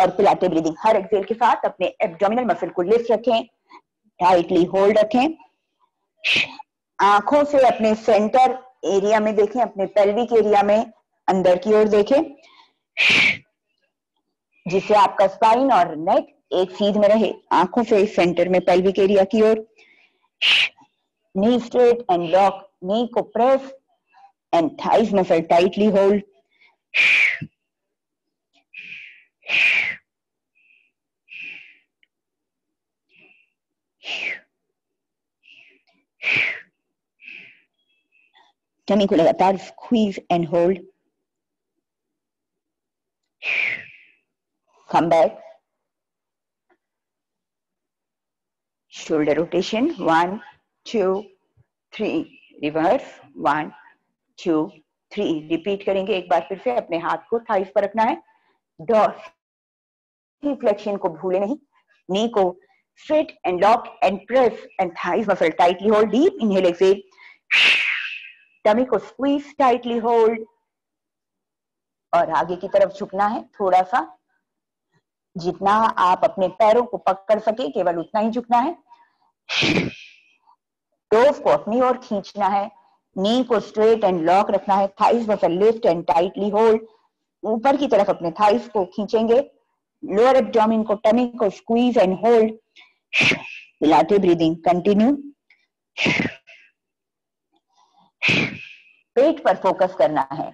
और पिलाते ब्रीदिंग। हर एक्सेल के साथ अपने एब्डोमिनल मसल को लिफ्ट रखें, टाइटली होल्ड रखें, आंखों से अपने सेंटर एरिया में देखें, अपने पेल्विक एरिया में अंदर की ओर देखें जिससे आपका स्पाइन और नेक एक सीध में रहे। आंखों से सेंटर में पेल्विक एरिया की ओर, knee straight and lock, knee को press and thighs muscle tightly hold. Tummy को लगातार squeeze and hold. Come back, shoulder rotation, 1 2 3 reverse, 1 2 3 repeat करेंगे। एक बार फिर से अपने हाथ को थाइस पर रखना है, डॉर्सीफ्लेक्शन को भूले नहीं, नी को straight and lock and press and thighs muscle tightly hold. Deep inhale exhale, tummy को स्क्वीज टाइटली होल्ड और आगे की तरफ झुकना है थोड़ा सा, जितना आप अपने पैरों को पकड़ सके केवल उतना ही झुकना है, टोस को अपनी ओर खींचना है, नी को स्ट्रेट एंड लॉक रखना है, thighs muscle lift and tightly hold. ऊपर की तरफ अपने थाइस को खींचेंगे, लोअर एब्डोमेन को, टमी को स्क्वीज एंड होल्ड। पिलाते ब्रीदिंग कंटिन्यू। पेट पर फोकस करना है,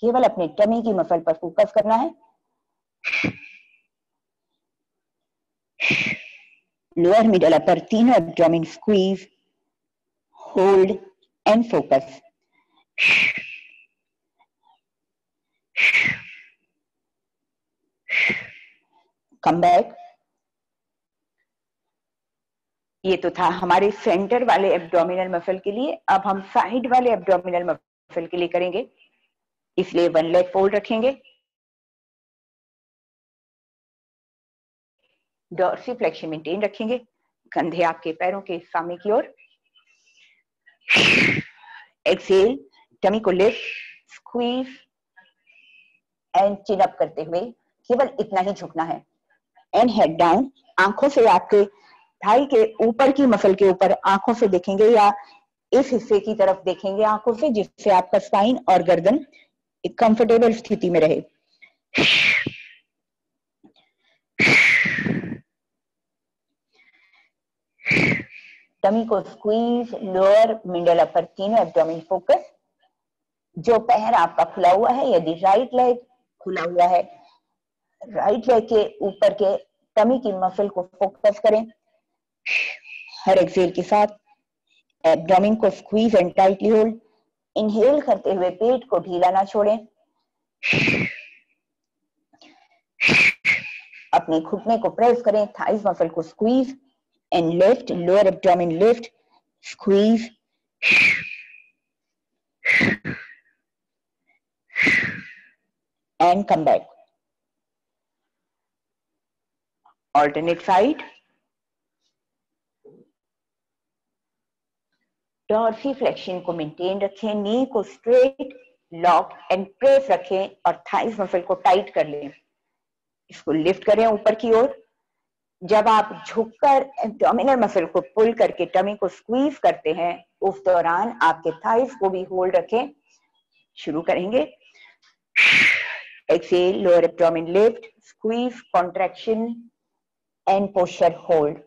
केवल अपने टमी की मसल पर फोकस करना है, लोअर मिडल अपर तीनों abdomen squeeze, hold and focus. Come back, ये तो था हमारे सेंटर वाले एब्डोमिनल मसल के लिए। अब हम साइड वाले एब्डोमिनल मसल के लिए करेंगे, इसलिए वन लेग फोल्ड रखेंगे, डॉर्सिफ्लेक्शन मेंटेन रखेंगे, कंधे आपके पैरों के सामने की ओर, एक्सेल, टमी को lift, squeeze and chin up करते हुए केवल इतना ही झुकना है, एंड हेड डाउन। आंखों से आपके थाई के ऊपर की मसल के ऊपर आंखों से देखेंगे या इस हिस्से की तरफ देखेंगे आंखों से, जिससे आपका स्पाइन और गर्दन एक कंफर्टेबल स्थिति में रहे। टमी को स्क्वीज, लोअर मिडल अपर तीनों एब्डोमेन फोकस। जो पैर आपका खुला हुआ है, यदि राइट लेग खुला हुआ है, राइट लेग के ऊपर के टमी की मसल को फोकस करें। हर एक्सेल के साथ एब्डोमेन को squeeze and tightly hold. Inhale करते हुए पेट को ढीला ना छोड़ें। अपने घुटने को प्रेस करें, थाइस मसल को squeeze and lift, lower abdomen lift, squeeze. And come back. Alternate side. Dorsiflexion को मेंटेन रखें, नी को स्ट्रेट लॉक एंड प्रेस रखें और थाइस मसल को टाइट कर लें। इसको लिफ्ट करें ऊपर की ओर। जब आप झुककर एब्डोमिनल मसल को पुल करके टमी को स्क्वीज करते हैं, उस दौरान आपके थाइस को भी होल्ड रखें। शुरू करेंगे, exhale, lower abdomen lift, squeeze, contraction and posture hold.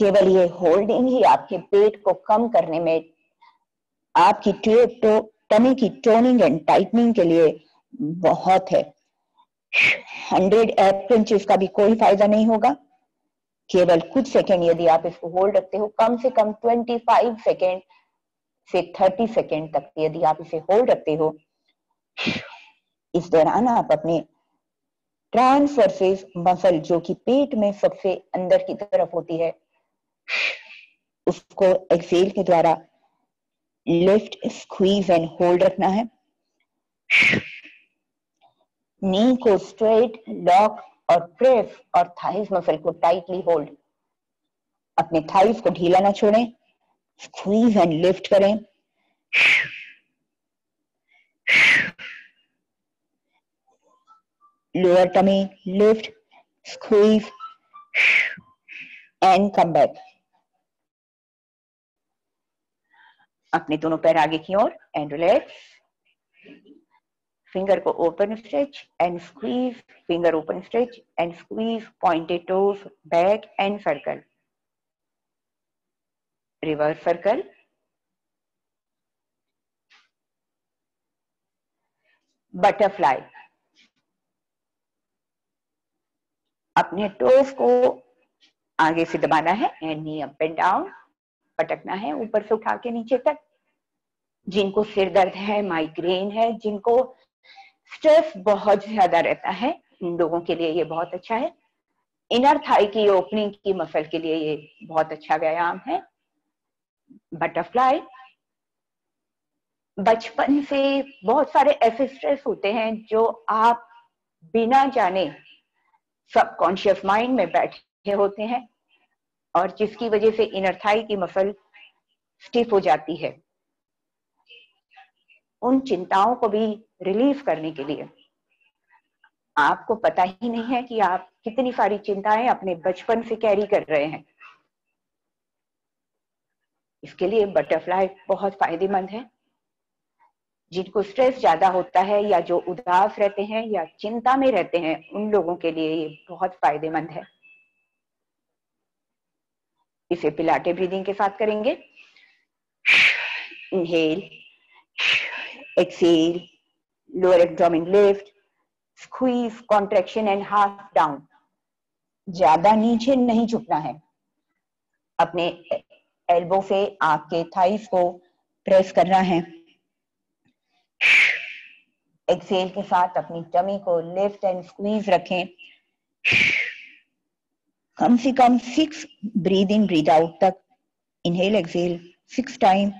केवल ये होल्डिंग ही आपके पेट को कम करने में, आपकी टमी की टोनिंग एंड टाइटनिंग के लिए बहुत है। 100 एयर पंचेस का भी कोई फायदा नहीं होगा। केवल कुछ सेकेंड यदि आप इसको होल्ड रखते हो, कम से कम 25 सेकेंड से 30 सेकेंड तक यदि आप इसे होल्ड रखते हो, इस दौरान आप अपने ट्रांसवर्स मसल जो कि पेट में सबसे अंदर की तरफ होती है, उसको एक्सेल के द्वारा लिफ्ट, स्क्वीज एंड होल्ड रखना है। नी को स्ट्रेट लॉक और प्रेस और थाइस मसल को टाइटली होल्ड। अपने थाइस को ढीला ना छोड़ें, स्क्वीज एंड लिफ्ट करें। Lower tummy lift, squeeze and come back. अपने दोनों पैर आगे की ओर एंड रिलैक्स। फिंगर को open stretch and squeeze, finger open stretch and squeeze, pointed toes, back and circle, reverse circle. Butterfly. अपने टोज को आगे से दबाना है and knee up and down, पटकना है ऊपर से उठा के नीचे तक। जिनको सिर दर्द है, माइग्रेन है, जिनको स्ट्रेस बहुत ज्यादा रहता है, इन लोगों के लिए ये बहुत अच्छा है। इनर थाई की ओपनिंग की मसल के लिए ये बहुत अच्छा व्यायाम है, बटरफ्लाई। बचपन से बहुत सारे ऐसे स्ट्रेस होते हैं जो आप बिना जाने सबकॉन्शियस माइंड में बैठे होते हैं और जिसकी वजह से इनर थाई की मसल स्टिफ हो जाती है। उन चिंताओं को भी रिलीफ करने के लिए, आपको पता ही नहीं है कि आप कितनी सारी चिंताएं अपने बचपन से कैरी कर रहे हैं। इसके लिए बटरफ्लाई बहुत फायदेमंद है। जिनको स्ट्रेस ज्यादा होता है या जो उदास रहते हैं या चिंता में रहते हैं, उन लोगों के लिए ये बहुत फायदेमंद है। इसे पिलाटे ब्रीदिंग के साथ करेंगे। Inhale, exhale, lower abdomen lift, squeeze, contraction and half down. ज्यादा नीचे नहीं झुकना है। अपने एल्बो से आपके थाइस को प्रेस करना है। एक्सेल के साथ अपनी टमी को लिफ्ट एंड स्क्वीज रखें। कम से कम 6 ब्रीद इन ब्रीद आउट तक, इनहेल एक्सहेल 6 टाइम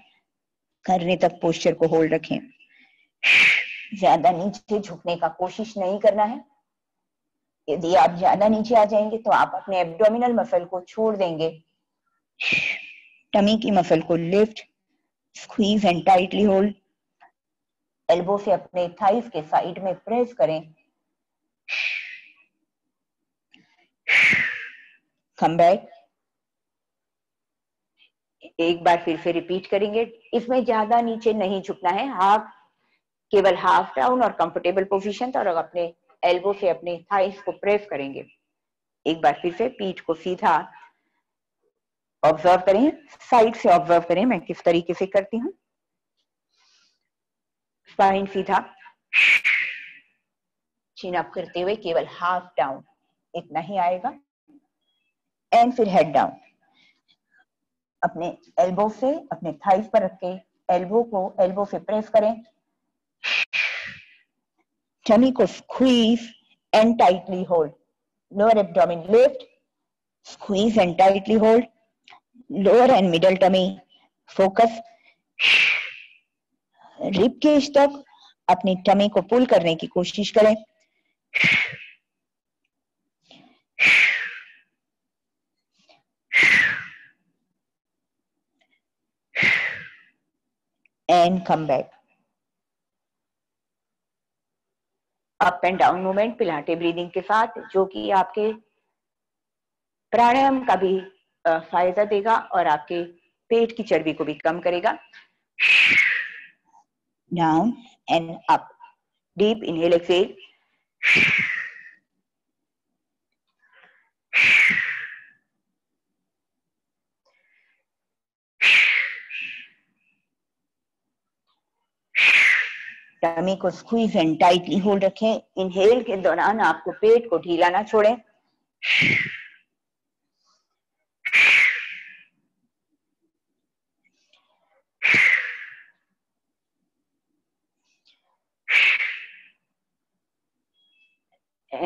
करने तक पोस्चर को होल्ड रखें। ज्यादा नीचे झुकने का कोशिश नहीं करना है। यदि आप ज्यादा नीचे आ जाएंगे तो आप अपने एब्डोमिनल मसल को छोड़ देंगे। टमी की मसल को lift, squeeze and tightly hold. Elbow से अपने थाइस के साइड में प्रेस करें। Come back. एक बार फिर से रिपीट करेंगे। इसमें ज्यादा नीचे नहीं झुकना है। हाफ, केवल हाफ डाउन और कंफर्टेबल पोजीशन, और अपने एल्बो से अपने थाइस को प्रेस करेंगे। एक बार फिर से पीठ को सीधा ऑब्जर्व करें, साइड से ऑब्जर्व करें मैं किस तरीके से करती हूँ। स्पाइन सीधा, चिन अप करते हुए केवल हाफ डाउन, इतना ही आएगा। एंड फिर हेड डाउन, अपने एल्बो से अपने थाइस पर रख के एल्बो से प्रेस करें। टमी को squeeze and tightly hold. Lower abdomen lift, squeeze and tightly hold. Lower and middle tummy focus. Rib cage तक अपनी टमी को पुल करने की कोशिश करें। And come back. Up and down movement pilates breathing के साथ, जो कि आपके प्राणायाम का भी फायदा देगा और आपके पेट की चर्बी को भी कम करेगा। Down and up, deep inhale exhale. Tummy को स्क्वीज एंड टाइटली होल्ड रखें। इनहेल के दौरान आपको पेट को ढीला ना छोड़ें।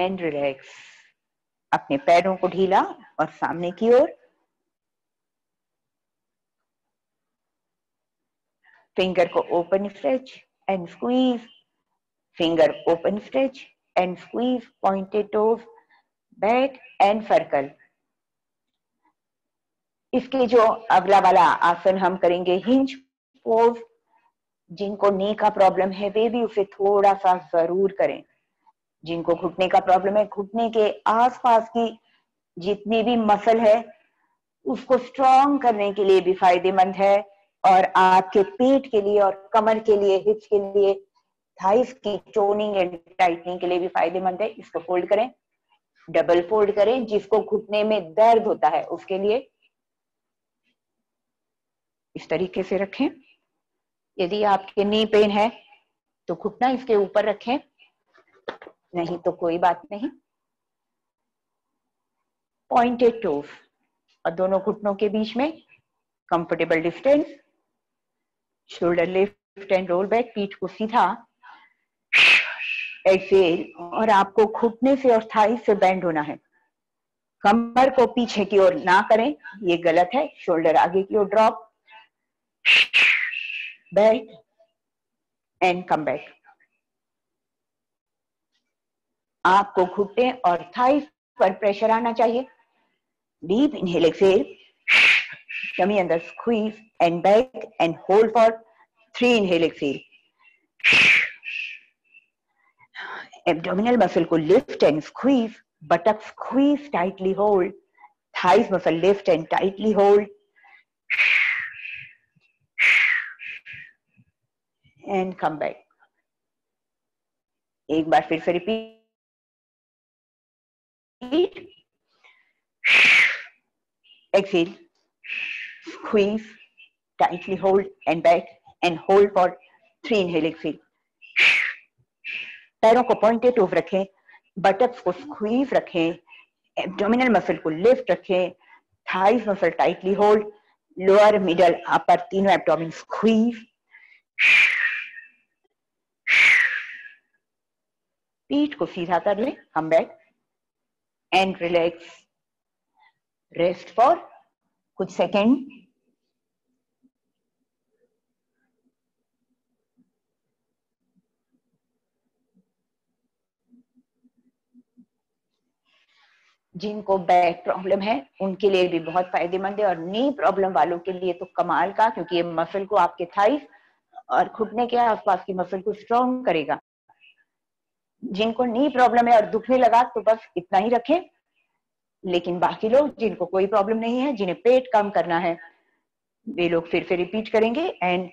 एंड रिलैक्स, अपने पैरों को ढीला और सामने की ओर। फिंगर को open stretch and squeeze, finger open stretch and squeeze. Pointed toes back and circle. इसके जो अगला वाला आसन हम करेंगे हिंज पोज। जिनको नी का प्रॉब्लम है वे भी उसे थोड़ा सा जरूर करें। जिनको घुटने का प्रॉब्लम है, घुटने के आसपास की जितनी भी मसल है उसको स्ट्रॉन्ग करने के लिए भी फायदेमंद है, और आपके पेट के लिए और कमर के लिए, हिप्स के लिए, थाइस की टोनिंग एंड टाइटनिंग के लिए भी फायदेमंद है। इसको फोल्ड करें, डबल फोल्ड करें। जिसको घुटने में दर्द होता है उसके लिए इस तरीके से रखें। यदि आपके नी पेन है तो घुटना इसके ऊपर रखें, नहीं तो कोई बात नहीं। पॉइंटेड टोज और दोनों घुटनों के बीच में comfortable distance. Shoulder lift and roll back, पीठ को सीधा। एक्सहेल, और आपको घुटने से और थाइस से बेंड होना है। कमर को पीछे की ओर ना करें, ये गलत है। शोल्डर आगे की ओर drop. Back and come back. आपको घुटने और थाइस पर प्रेशर आना चाहिए। डीप इनहेल एक्सहेल, टमी अंदर squeeze and back and hold for 3 inhale exhale. Abdominal muscle को lift and squeeze, buttock squeeze tightly hold. Thighs muscle lift and tightly hold. And come back. एक बार फिर से repeat. Exhale, squeeze, tightly hold and back and hold for 3 inhale, exhale. पैरों को pointed toes रखें, buttocks को squeeze रखें, abdominal muscle को lift रखें, thighs muscle tightly hold, lower, middle, upper तीनों abdomen squeeze. पीठ को सीधा कर लें, come back and relax. Rest for कुछ सेकेंड. जिनको बैक प्रॉब्लम है उनके लिए भी बहुत फायदेमंद है, और नी प्रॉब्लम वालों के लिए तो कमाल का, क्योंकि ये मसल को, आपके थाइस और घुटने के आसपास की मसल को स्ट्रॉन्ग करेगा. जिनको नी प्रॉब्लम है और दुखने लगा तो बस इतना ही रखें, लेकिन बाकी लोग जिनको कोई प्रॉब्लम नहीं है, जिन्हें पेट कम करना है, वे लोग फिर रिपीट करेंगे. And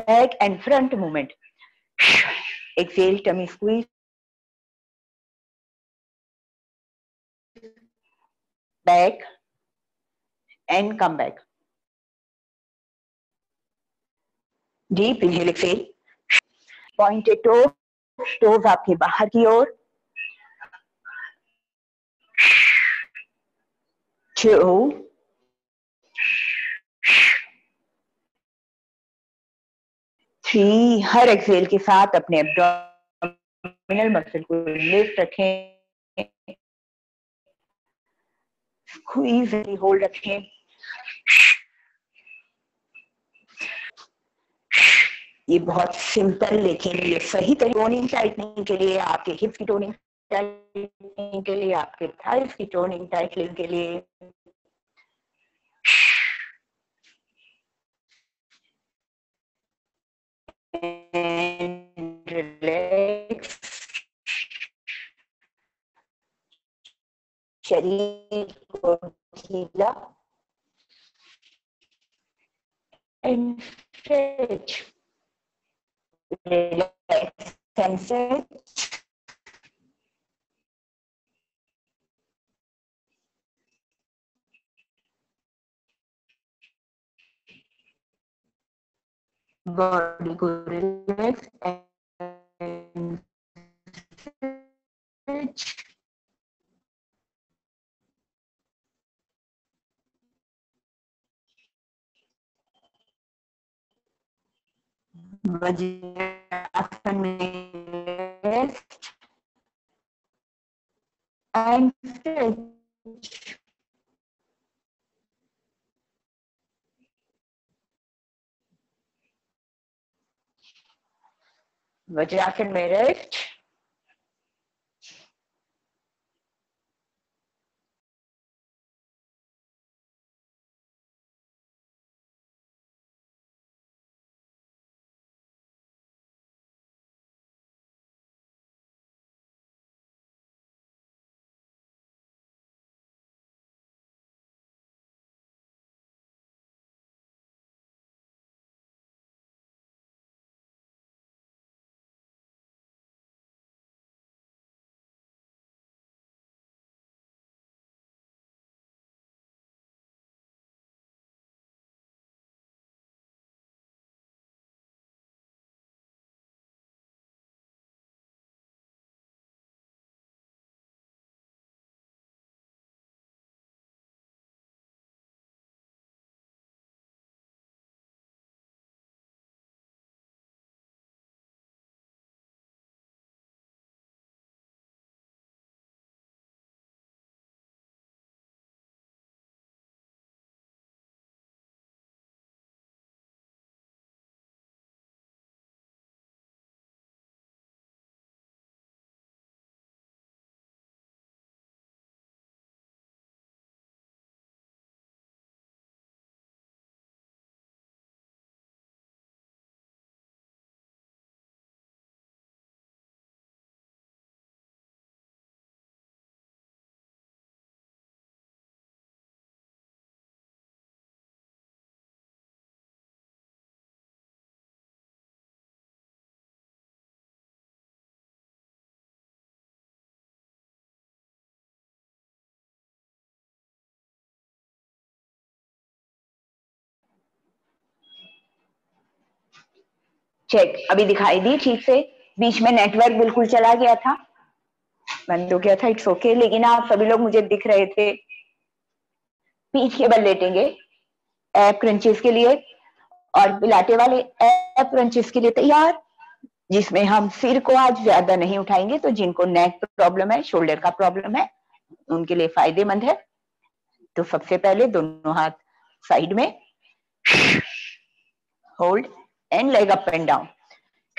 back and front movement. Exhale, tummy squeeze, back and come back. Deep inhale, exhale, pointed toe, toes आपके बाहर की ओर, two, three. हर एक्सेल के साथ अपने एब्डोमिनल मसल को लिफ्ट रखें, स्क्वीज़ एंड होल्ड रखें. ये बहुत सिंपल, लेकिन ये सही टोनिंग टाइटनिंग के लिए, आपके हिप्स की टोनिंग टाइटनिंग के लिए, आपके थाइस की टोनिंग टाइटनिंग के लिए. And relax. शरीर को ढीला and stretch. Relax and stretch. Body को रिलैक्स एंड स्ट्रेच. वज्रासन में रेस्ट एंड स्ट्रेच. वज्रासन में रेस्ट चेक. अभी दिखाई दी ठीक से? बीच में नेटवर्क बिल्कुल चला गया था, बंद हो गया था. इट्स ओके, लेकिन आप सभी लोग मुझे दिख रहे थे. पीठ के बल लेटेंगे एप क्रंचेस के लिए, और पिलाटे वाले एप क्रंचेस के लिए तैयार, जिसमें हम सिर को आज ज्यादा नहीं उठाएंगे. तो जिनको नेक प्रॉब्लम है, शोल्डर का प्रॉब्लम है, उनके लिए फायदेमंद है. तो सबसे पहले दोनों हाथ साइड में, hold and leg up and down,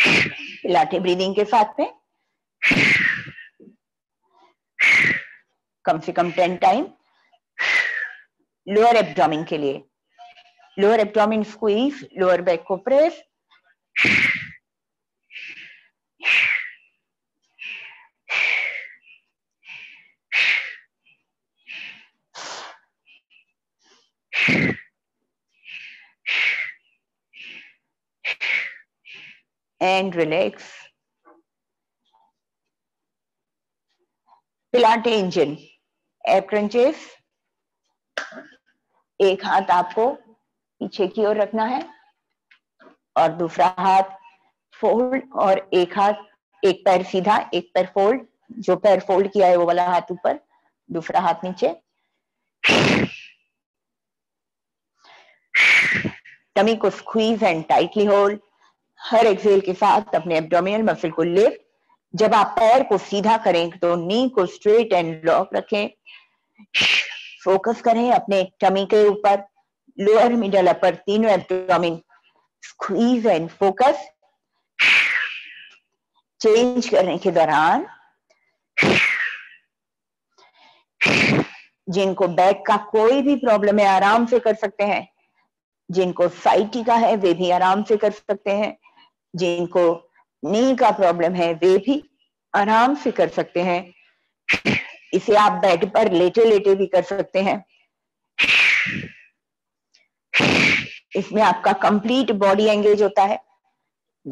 pilates breathing के साथ में कम से कम 10 टाइम। लोअर एब्डोमिन के लिए lower abdomen squeeze, lower back को press, and relax. Pilates engine, ab crunches, एक हाथ आपको पीछे की ओर रखना है और दूसरा हाथ फोल्ड, और एक हाथ, एक पैर सीधा, एक पैर फोल्ड, जो पैर फोल्ड किया है वो वाला हाथ ऊपर, दूसरा हाथ नीचे। टमी को स्क्वीज एंड टाइटली होल्ड। हर एक्सेल के साथ अपने एब्डोमिनल मसल को लिफ्ट। जब आप पैर को सीधा करें तो नी को स्ट्रेट एंड लॉक रखें। फोकस करें अपने टमी के ऊपर, लोअर, मिडल, अपर, तीनों abdomen squeeze and focus. Change करने के दौरान जिनको बैक का कोई भी प्रॉब्लम है आराम से कर सकते हैं, जिनको साइटी का है वे भी आराम से कर सकते हैं, जिनको नी का प्रॉब्लम है वे भी आराम से कर सकते हैं। इसे आप बेड पर लेटे लेटे भी कर सकते हैं। इसमें आपका कंप्लीट बॉडी एंगेज होता है।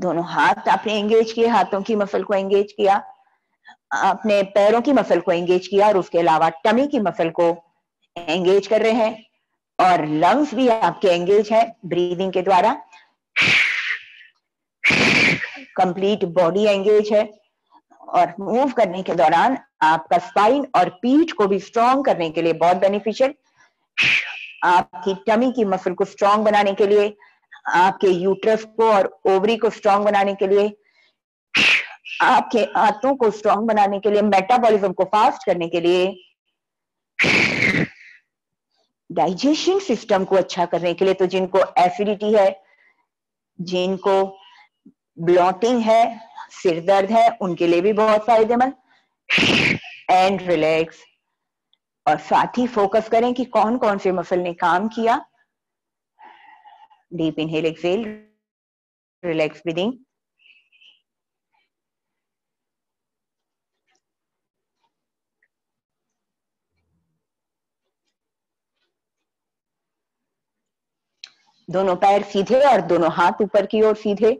दोनों हाथ आपने एंगेज किए, हाथों की मसल को एंगेज किया, आपने पैरों की मसल को एंगेज किया और उसके अलावा टमी की मसल को एंगेज कर रहे हैं और लंग्स भी आपके एंगेज है ब्रीदिंग के द्वारा। कंप्लीट बॉडी एंगेज है और मूव करने के दौरान आपका स्पाइन और पीठ को भी स्ट्रॉन्ग करने के लिए बहुत बेनिफिशियल, आपकी टमी की मसल को स्ट्रॉन्ग बनाने के लिए, आपके यूट्रस को और ओवरी को स्ट्रॉन्ग बनाने के लिए, आपके आंतों को स्ट्रॉन्ग बनाने के लिए, मेटाबॉलिज्म को फास्ट करने के लिए, डाइजेशन सिस्टम को अच्छा करने के लिए। तो जिनको एसिडिटी है, जिनको ब्लॉटिंग है, सिर दर्द है, उनके लिए भी बहुत फायदेमंद। And relax. और साथ ही फोकस करें कि कौन कौन से मसल ने काम किया। Deep inhale, exhale, relax breathing. दोनों पैर सीधे और दोनों हाथ ऊपर की ओर सीधे।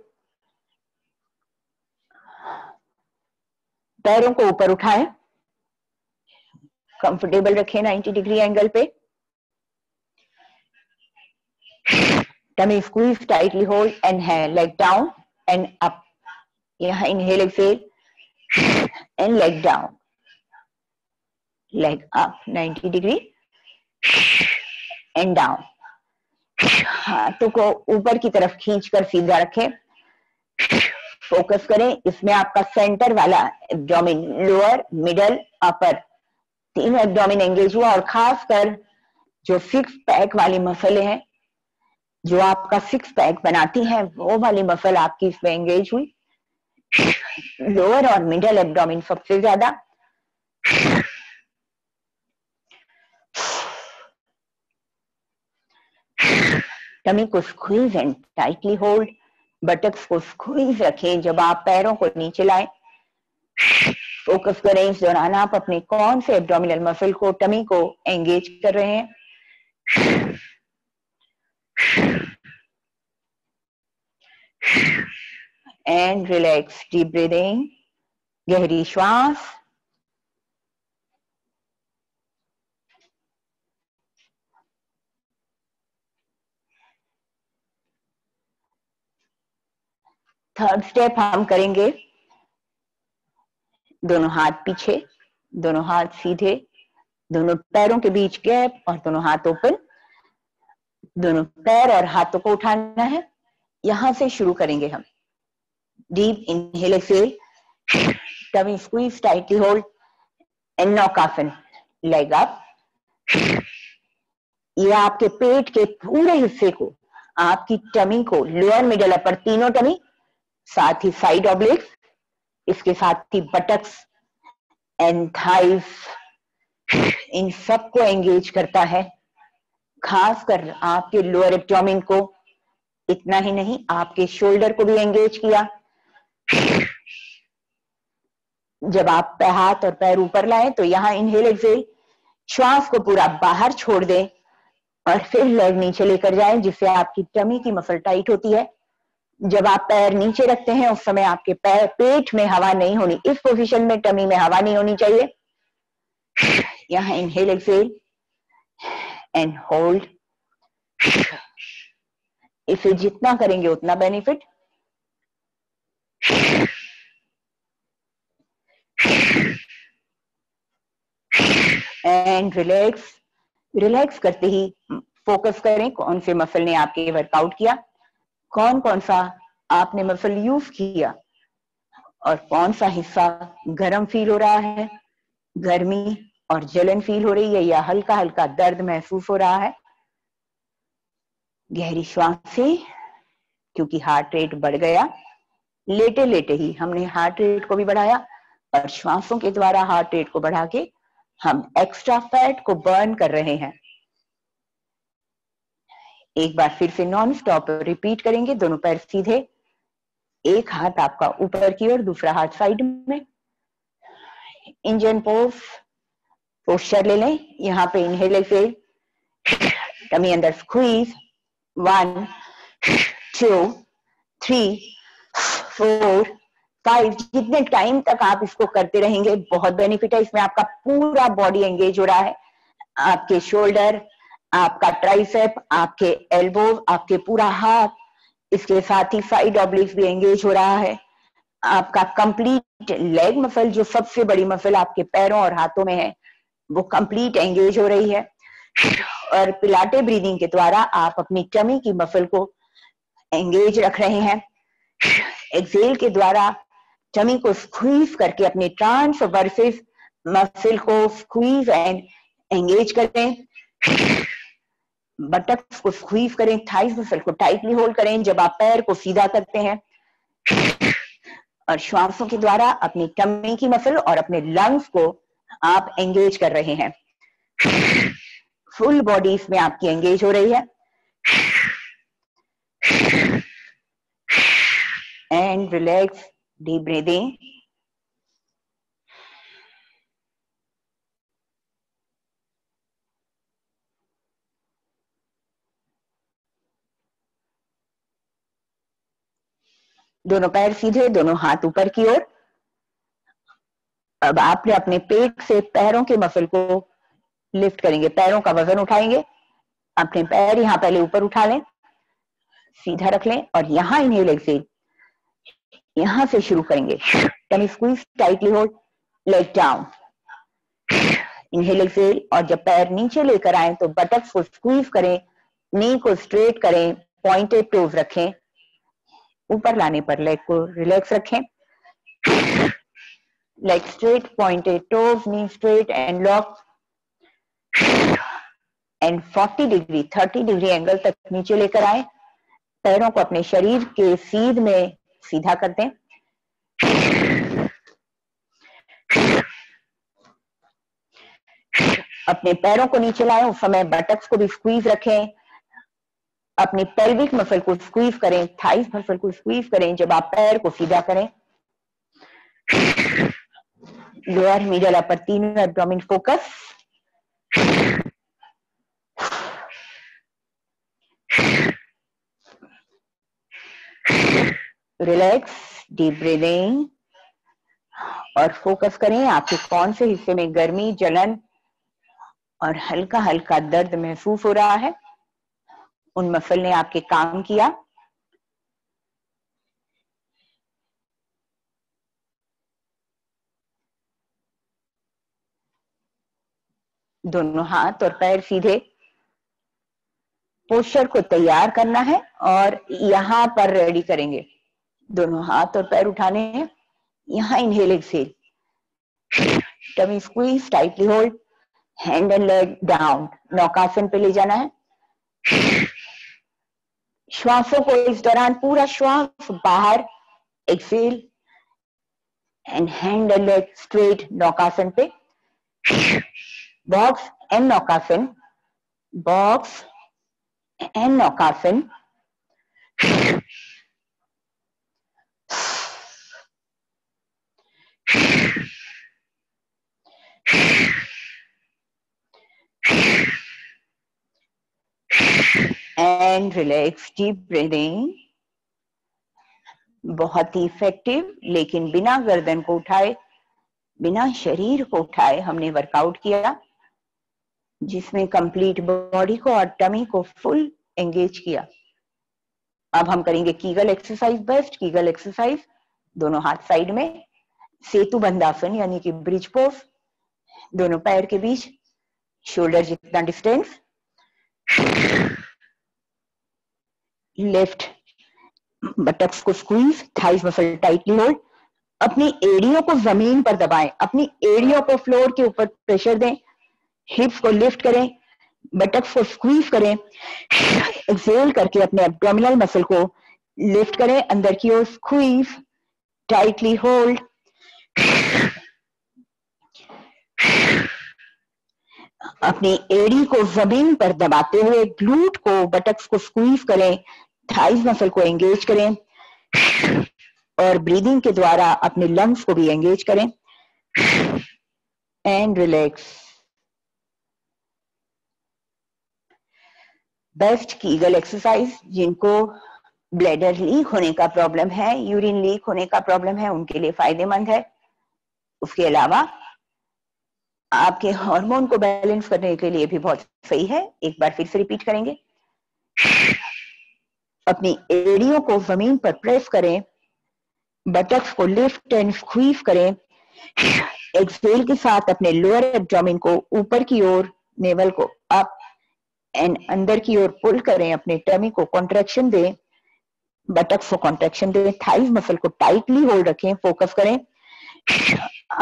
पैरों को ऊपर उठाएं, कंफर्टेबल रखें 90 डिग्री एंगल पे। Tummy squeeze, tightly hold and leg down and up. यहाँ inhale, exhale and leg down, leg up 90 degree and down. हाथों को ऊपर की तरफ खींचकर सीधा रखें। फोकस करें, इसमें आपका सेंटर वाला एब्डोमिन, लोअर, मिडल, अपर, तीनों एब्डोमिन एंगेज हुआ और खासकर जो सिक्स पैक वाली मसलें हैं, जो आपका सिक्स पैक बनाती हैं, वो वाली मसल आपकी इसमें एंगेज हुई। लोअर और मिडल एब्डोमिन सबसे ज्यादा। टमी को squeeze and tightly hold. Buttocks को स्क्वीज रखें जब आप पैरों को नीचे लाएं। फोकस करें इस दौरान आप अपने कौन से एब्डोमिनल मसल को, टमी को एंगेज कर रहे हैं। एंड रिलैक्स, डीप ब्रीदिंग, गहरी श्वास। थर्ड स्टेप हम करेंगे, दोनों हाथ पीछे, दोनों हाथ सीधे, दोनों पैरों के बीच गैप और दोनों हाथ ओपन। दोनों पैर और हाथों को उठाना है। यहां से शुरू करेंगे हम। Deep inhale, exhale, tummy squeeze, tightly hold and naukasana. Leg up ये आपके पेट के पूरे हिस्से को, आपकी टमी को, लोअर मिडल अपर तीनों टमी, साथ ही साइड ऑब्लिक्स, इसके साथ ही बटक्स एंड थाइस, इन सब को एंगेज करता है। खासकर आपके लोअर एब्डोमेन को। इतना ही नहीं, आपके शोल्डर को भी एंगेज किया। जब आप हाथ और पैर ऊपर लाएं तो यहाँ इनहेल एक्सहेल, श्वास को पूरा बाहर छोड़ दें और फिर लेग नीचे लेकर जाएं, जिससे आपकी टमी की मसल टाइट होती है। जब आप पैर नीचे रखते हैं उस समय आपके पैर पेट में हवा नहीं होनी, इस पोजीशन में टमी में हवा नहीं होनी चाहिए। यहाँ इनहेल एक्सहेल एंड होल्ड। इसे जितना करेंगे उतना बेनिफिट। And relax. रिलैक्स करते ही फोकस करें कौन से मसल ने आपके वर्कआउट किया, कौन कौन सा आपने मसल यूज किया और कौन सा हिस्सा गर्म फील हो रहा है, गर्मी और जलन फील हो रही है या हल्का हल्का दर्द महसूस हो रहा है। गहरी श्वास से, क्योंकि हार्ट रेट बढ़ गया। लेटे लेटे ही हमने हार्ट रेट को भी बढ़ाया और श्वासों के द्वारा हार्ट रेट को बढ़ा के हम एक्स्ट्रा फैट को बर्न कर रहे हैं। एक बार फिर से नॉन स्टॉप रिपीट करेंगे। दोनों पैर सीधे, एक हाथ आपका ऊपर की ओर, दूसरा हाथ साइड में। इंजन पोज पोस्चर ले लें। यहाँ पे इनहेल एक्सहेल, टमी अंदर स्क्वीज, 1 2 3 4 5। जितने टाइम तक आप इसको करते रहेंगे बहुत बेनिफिट है। इसमें आपका पूरा बॉडी एंगेज हो रहा है, आपके शोल्डर, आपका ट्राइसेप, आपके एल्बो, आपके पूरा हाथ, इसके साथ ही साइड ऑब्लिक्स भी एंगेज हो रहा है। आपका कंप्लीट लेग मसल, जो सबसे बड़ी मसल आपके पैरों और हाथों में है, वो कंप्लीट एंगेज हो रही है। और पिलाटे ब्रीदिंग के द्वारा आप अपनी टमी की मसल को एंगेज रख रहे हैं। एक्सहेल के द्वारा टमी को स्क्वीज करके अपने ट्रांसवर्स मसल को स्क्वीज एंड एंगेज करें। बटक्स को स्क्वीज करें, थाइस मसल को टाइटली होल्ड करें जब आप पैर को सीधा करते हैं। और श्वासों के द्वारा अपनी टमी की मसल और अपने लंग्स को आप एंगेज कर रहे हैं। फुल बॉडी इसमें आपकी एंगेज हो रही है। And relax. Deep breathing. दोनों पैर सीधे, दोनों हाथ ऊपर की ओर। अब आपने अपने पेट से पैरों के मसल को लिफ्ट करेंगे, पैरों का वजन उठाएंगे। अपने पैर यहाँ पहले ऊपर उठा लें, सीधा रख लें और यहाँ इनहेल एक्सहेल, यहाँ से शुरू करेंगे। Tummy squeeze, tightly hold, leg down, inhale exhale. और जब पैर नीचे लेकर आए तो बटक्स को स्क्वीज करें, नी को स्ट्रेट करें, पॉइंटेड टोज रखें। ऊपर लाने पर लेग को रिलैक्स रखें। Leg straight, pointed toes, knee straight and lock. And 30 degree angle तक नीचे लेकर आए। पैरों को अपने शरीर के सीध में सीधा कर दें। अपने पैरों को नीचे लाएं, उस समय बटक्स को भी स्क्वीज रखें। अपने पेल्विक मसल को स्क्वीज करें, थाइस मसल को स्क्वीज करें जब आप पैर को सीधा करें। लोअर मिडल अपर तीनों abdomen focus. Relax. Deep breathing. और फोकस करें आपके कौन से हिस्से में गर्मी, जलन और हल्का हल्का दर्द महसूस हो रहा है। उन मसल ने आपके काम किया। दोनों हाथ और पैर सीधे। पोस्चर को तैयार करना है और यहाँ पर रेडी करेंगे। दोनों हाथ और पैर उठाने हैं। यहाँ inhale exhale, tummy squeeze, tightly hold, hand and leg down, naukasana पे ले जाना है। श्वासों को इस दौरान पूरा श्वास बाहर, exhale and hand and leg straight naukasana पे। Box and naukasana, box and naukasana. And relax, deep breathing. बहुत ही इफेक्टिव, लेकिन बिना गर्दन को उठाए, बिना शरीर को उठाए हमने वर्कआउट किया, जिसमें कंप्लीट बॉडी को और टमी को फुल एंगेज किया। अब हम करेंगे Kegel exercise. Best Kegel exercise, दोनों हाथ साइड में, सेतु बंधासन यानी कि ब्रिज पोज, दोनों पैर के बीच, शोल्डर जितना डिस्टेंस। लेफ्ट बटक्स को squeeze, thighs muscle tightly hold. अपनी एड़ियों को जमीन पर दबाएं, अपनी एड़ियों को फ्लोर के ऊपर प्रेशर दें। हिप्स को लिफ्ट करें, बटक्स को स्क्वीज करें। एक्सेल करके अपने एब्डोमिनल मसल को लिफ्ट करें अंदर की ओर, स्क्वीज, टाइटली होल्ड। अपनी एड़ी को जमीन पर दबाते हुए ग्लूट को, बटक्स को स्क्वीज करें, थाइस मसल को एंगेज करें और ब्रीदिंग के द्वारा अपने लंग्स को भी एंगेज करें। And relax. Best Kegel exercise, जिनको ब्लैडर लीक होने का प्रॉब्लम है, यूरिन लीक होने का प्रॉब्लम है, उनके लिए फायदेमंद है। उसके अलावा आपके हार्मोन को बैलेंस करने के लिए भी बहुत सही है। एक बार फिर से रिपीट करेंगे। अपनी एड़ियों को जमीन पर प्रेस करें, बटक्स को लिफ्ट एंड स्क्वीज करें। एक्सहेल के साथ अपने लोअर एब्डोमेन को ऊपर की ओर, नेवल को अप एंड अंदर की ओर पुल करें। अपने टमी को कॉन्ट्रेक्शन दें, बटक्स को कॉन्ट्रेक्शन दें, थाइस मसल को टाइटली होल्ड रखें, फोकस करें।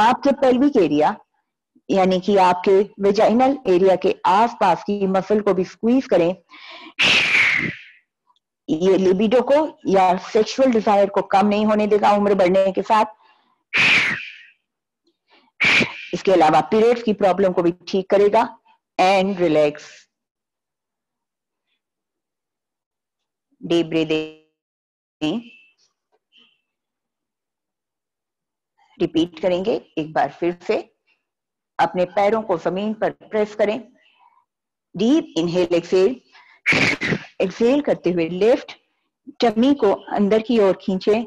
आपके पेल्विक एरिया यानी कि आपके वेजाइनल एरिया के आसपास की मसल को भी स्क्वीज करें। ये लिबिडो को या सेक्सुअल डिजायर को कम नहीं होने देगा उम्र बढ़ने के साथ। इसके अलावा पीरियड्स की प्रॉब्लम को भी ठीक करेगा। And relax. Deep breathing repeat करेंगे एक बार फिर से। अपने पैरों को जमीन पर प्रेस करें, डीप इनहेल एक्सेल। एक्सेल करते हुए लेफ्ट, टमी को अंदर की ओर खींचे,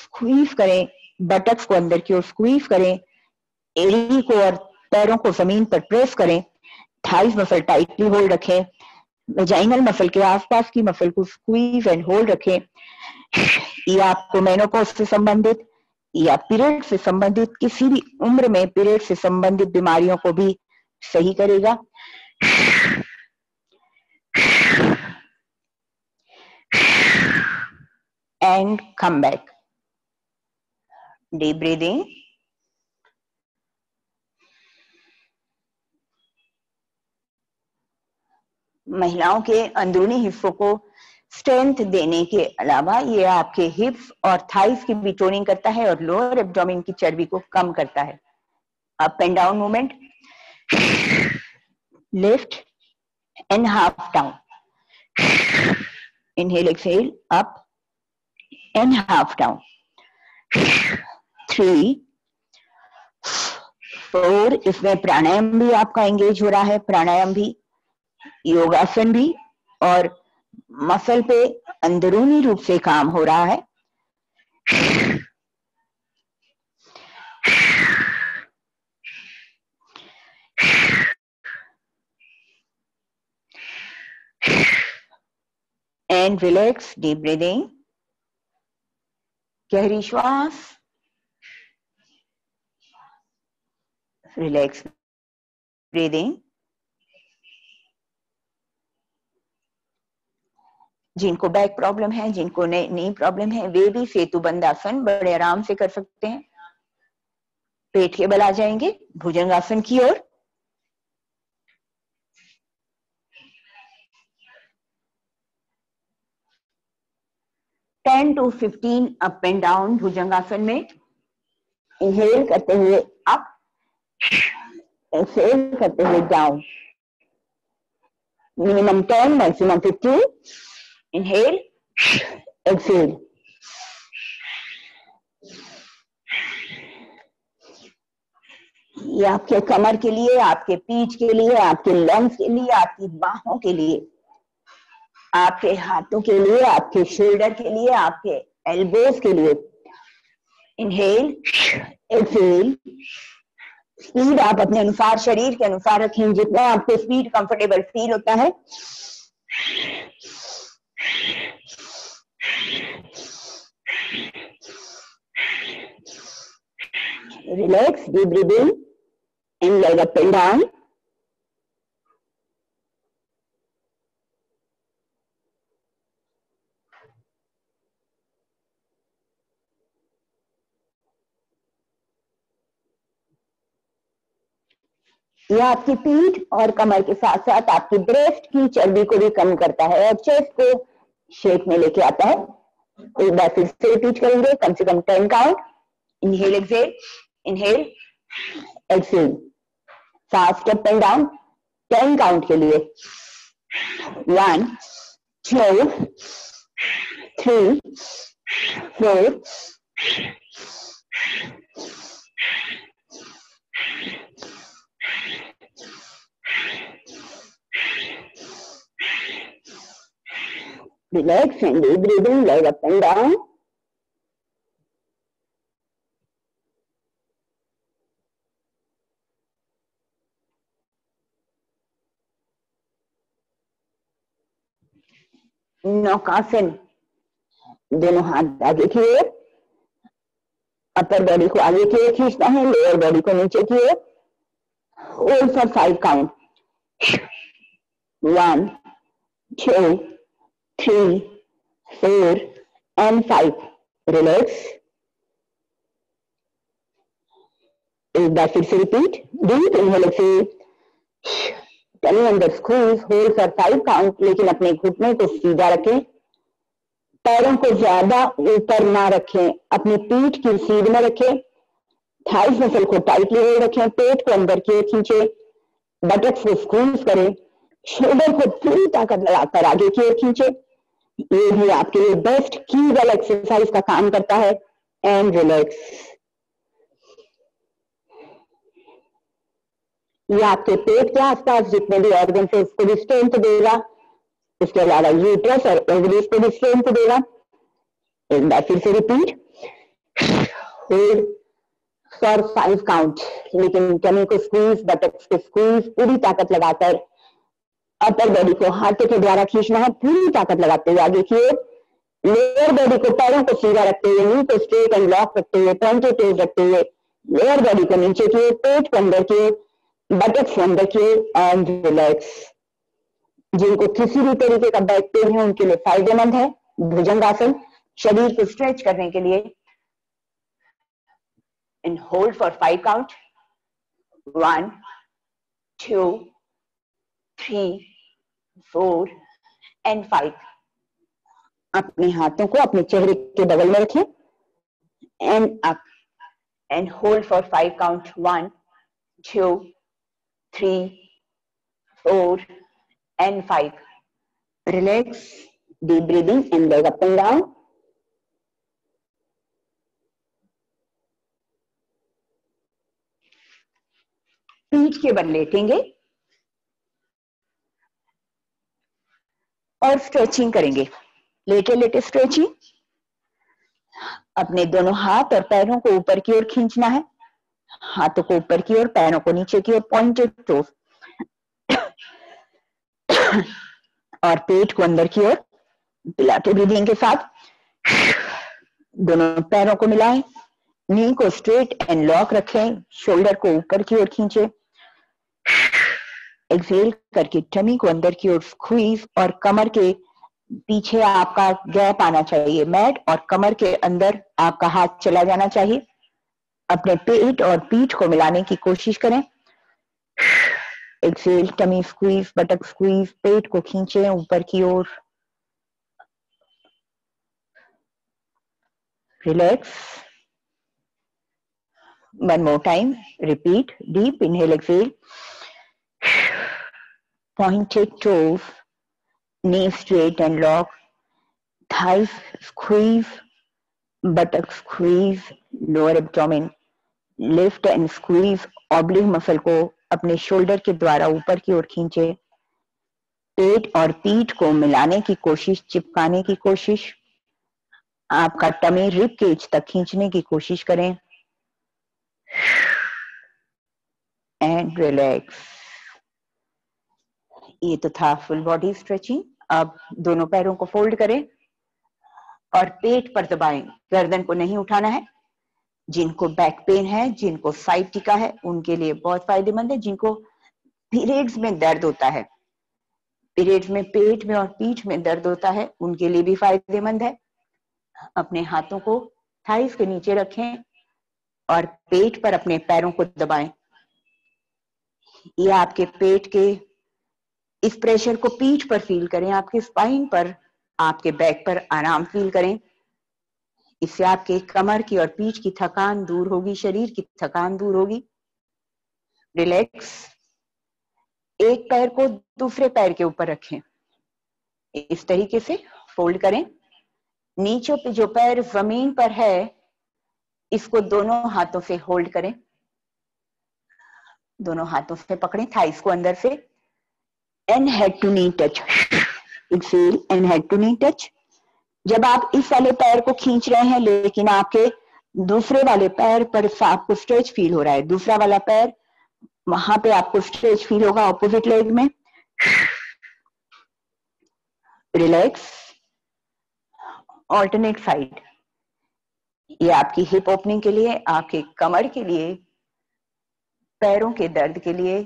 स्क्वीज करें, बटक्स को अंदर की ओर स्क्वीज करें, एड़ी को और पैरों को जमीन पर प्रेस करें, थाइस मसल टाइटली होल्ड रखें, वेजाइनल मसल के आसपास की मसल को स्क्वीज एंड होल्ड रखें। ये आपको मेनोपॉज से संबंधित या पीरियड से संबंधित किसी भी उम्र में पीरियड से संबंधित बीमारियों को भी सही करेगा। And come back. Deep breathing. महिलाओं के अंदरूनी हिस्सों को स्ट्रेंथ देने के अलावा ये आपके हिप्स और थाइस की भी टोनिंग करता है और लोअर एब्डोमेन की चर्बी को कम करता है। Up and down movement, lift and half down. Inhale exhale, up and half down. 3, 4। इसमें प्राणायाम भी आपका एंगेज हो रहा है, प्राणायाम भी, योगासन भी, और मसल पे अंदरूनी रूप से काम हो रहा है। And relax. Deep breathing. गहरी श्वास, रिलैक्स ब्रीदिंग। जिनको बैक प्रॉब्लम है, जिनको नी प्रॉब्लम है, वे भी सेतु बंधासन बड़े आराम से कर सकते हैं। पेट के बल आ जाएंगे, भुजंगासन की ओर। 10 to 15 up and down bhujangasana में। इनहेल करते हुए अप, एक्सहेल करते हुए down. Minimum 10, maximum 15। Inhale, exhale. ये आपके कमर के लिए, आपके पीठ के लिए, आपके लंग्स के लिए, आपकी बाहों के लिए, आपके हाथों के लिए, आपके शोल्डर के लिए, आपके एल्बोज के लिए। Inhale, exhale. स्पीड आप अपने अनुसार, शरीर के अनुसार रखें, जितना आपको स्पीड कंफर्टेबल फील होता है। Relax, deep breathing, and leg up and down. यह आपकी पीठ और कमर के साथ साथ आपकी ब्रेस्ट की चर्बी को भी कम करता है और चेस्ट को शेप में लेके आता है। एक बार फिर से रिपीट करेंगे, कम से कम 10 count. Inhale, exhale. Inhale, exhale. Fast up and down 10 count के लिए। 1, 2, 3, 4. Relax and deep breathing, leg up and down. Naukasana, दोनों हाथ आगे किए, अपर बॉडी को आगे किए खींचना है, लोअर बॉडी को नीचे किए। Hold for 5 count. 1, 2, 3, 4 and 5। Relax. एक बार फिर से रिपीट। डीप इनहेल से अंदर स्क्वीज, होल्ड फॉर 5 काउंट, लेकिन अपने घुटने को सीधा रखें, पैरों को ज्यादा ऊपर ना रखें, अपनी पीठ की सीध में रखें, थाइस मसल को टाइटली होल्ड रखें, पेट को अंदर की ओर खींचे, बटक्स को स्क्वीज करें, शोल्डर को पूरी ताकत लगाकर आगे की ओर खींचे। ये भी आपके लिए बेस्ट की वेल एक्सरसाइज का काम करता है। And relax. ये आपके पेट के आसपास जितने भी ऑर्गन है उसको भी स्ट्रेंथ देगा। इसके अलावा यूट्रस और ओवरीज को भी स्ट्रेंथ देगा। एक बार फिर से रिपीट। होल्ड फॉर 5 काउंट, लेकिन कमर को स्क्वीज, बटक्स को स्क्वीज, पूरी ताकत लगाकर अपर बॉडी को हाथों के द्वारा खींचना है, पूरी ताकत लगाते हुए आगे की ओर। लोअर बॉडी को पैरों को सीधा रखते हुए, नी को स्ट्रेट एंड लॉक रखते हुए, टंके तेज रखते हुए, लोअर बॉडी को नीचे की ओर, पेट को अंदर की ओर, बटक्स अंदर के। And relax. जिनको किसी भी तरीके का बैक पेन है उनके लिए फायदेमंद है भुजंगासन, शरीर को स्ट्रेच करने के लिए। And hold for 5 count. 1, 2, 3, 4 and 5। अपने हाथों को अपने चेहरे के बगल में रखें। And up and hold for 5 count. 1, 2, 3, 4 and 5. Relax, deep breathing and leg up and down. पीठ के बल लेटेंगे और स्ट्रेचिंग करेंगे। लेटे लेटे स्ट्रेचिंग। अपने दोनों हाथ और पैरों को ऊपर की ओर खींचना है, हाथों को ऊपर की ओर, पैरों को नीचे की ओर, पॉइंटेड टोज और पेट को अंदर की ओर। पिलाटे ब्रीदिंग के साथ दोनों पैरों को मिलाएं, नी को स्ट्रेट एंड लॉक रखें, शोल्डर को ऊपर की ओर खींचे। एक्सहेल करके टमी को अंदर की ओर स्क्वीज और कमर के पीछे आपका गैप आना चाहिए मैट, और कमर के अंदर आपका हाथ चला जाना चाहिए। अपने पेट और पीठ को मिलाने की कोशिश करें। Exhale, tummy squeeze, buttock squeeze, पेट को खींचे ऊपर की ओर। Relax. One more time. Repeat. Deep inhale, exhale. Pointed toes. Knee straight and lock. Thighs squeeze. Buttock squeeze. Lower abdomen. Lift and squeeze. Oblique muscle को अपने shoulder के द्वारा ऊपर की ओर खींचे. पेट और पीठ को मिलाने की कोशिश, चिपकाने की कोशिश. आपका टमी रिब केज तक खींचने की कोशिश करें. And relax. ये तो था फुल बॉडी स्ट्रेचिंग. अब दोनों पैरों को फोल्ड करें और पेट पर दबाएं. गर्दन को नहीं उठाना है. जिनको बैक पेन है, जिनको साइटिका है, उनके लिए बहुत फायदेमंद है. जिनको पीरियड्स में दर्द होता है, पीरियड्स में पेट में और पीठ में दर्द होता है, उनके लिए भी फायदेमंद है. अपने हाथों को थाइस के नीचे रखें और पेट पर अपने पैरों को दबाएं. ये आपके पेट के इस प्रेशर को पीठ पर फील करें, आपके स्पाइन पर, आपके बैक पर आराम फील करें. इससे आपके कमर की और पीठ की थकान दूर होगी, शरीर की थकान दूर होगी. रिलैक्स. एक पैर को दूसरे पैर के ऊपर रखें. इस तरीके से फोल्ड करें. नीचे पे जो पैर जमीन पर है, इसको दोनों हाथों से होल्ड करें. दोनों हाथों से पकड़ें, थाइस को अंदर से. And head to knee touch. Exhale and head to knee touch. जब आप इस वाले पैर को खींच रहे हैं लेकिन आपके दूसरे वाले पैर पर आपको स्ट्रेच फील हो रहा है, दूसरा वाला पैर वहां पे आपको स्ट्रेच फील होगा ऑपोजिट लेग में. रिलैक्स. Alternate side. ये आपकी हिप ओपनिंग के लिए, आपके कमर के लिए, पैरों के दर्द के लिए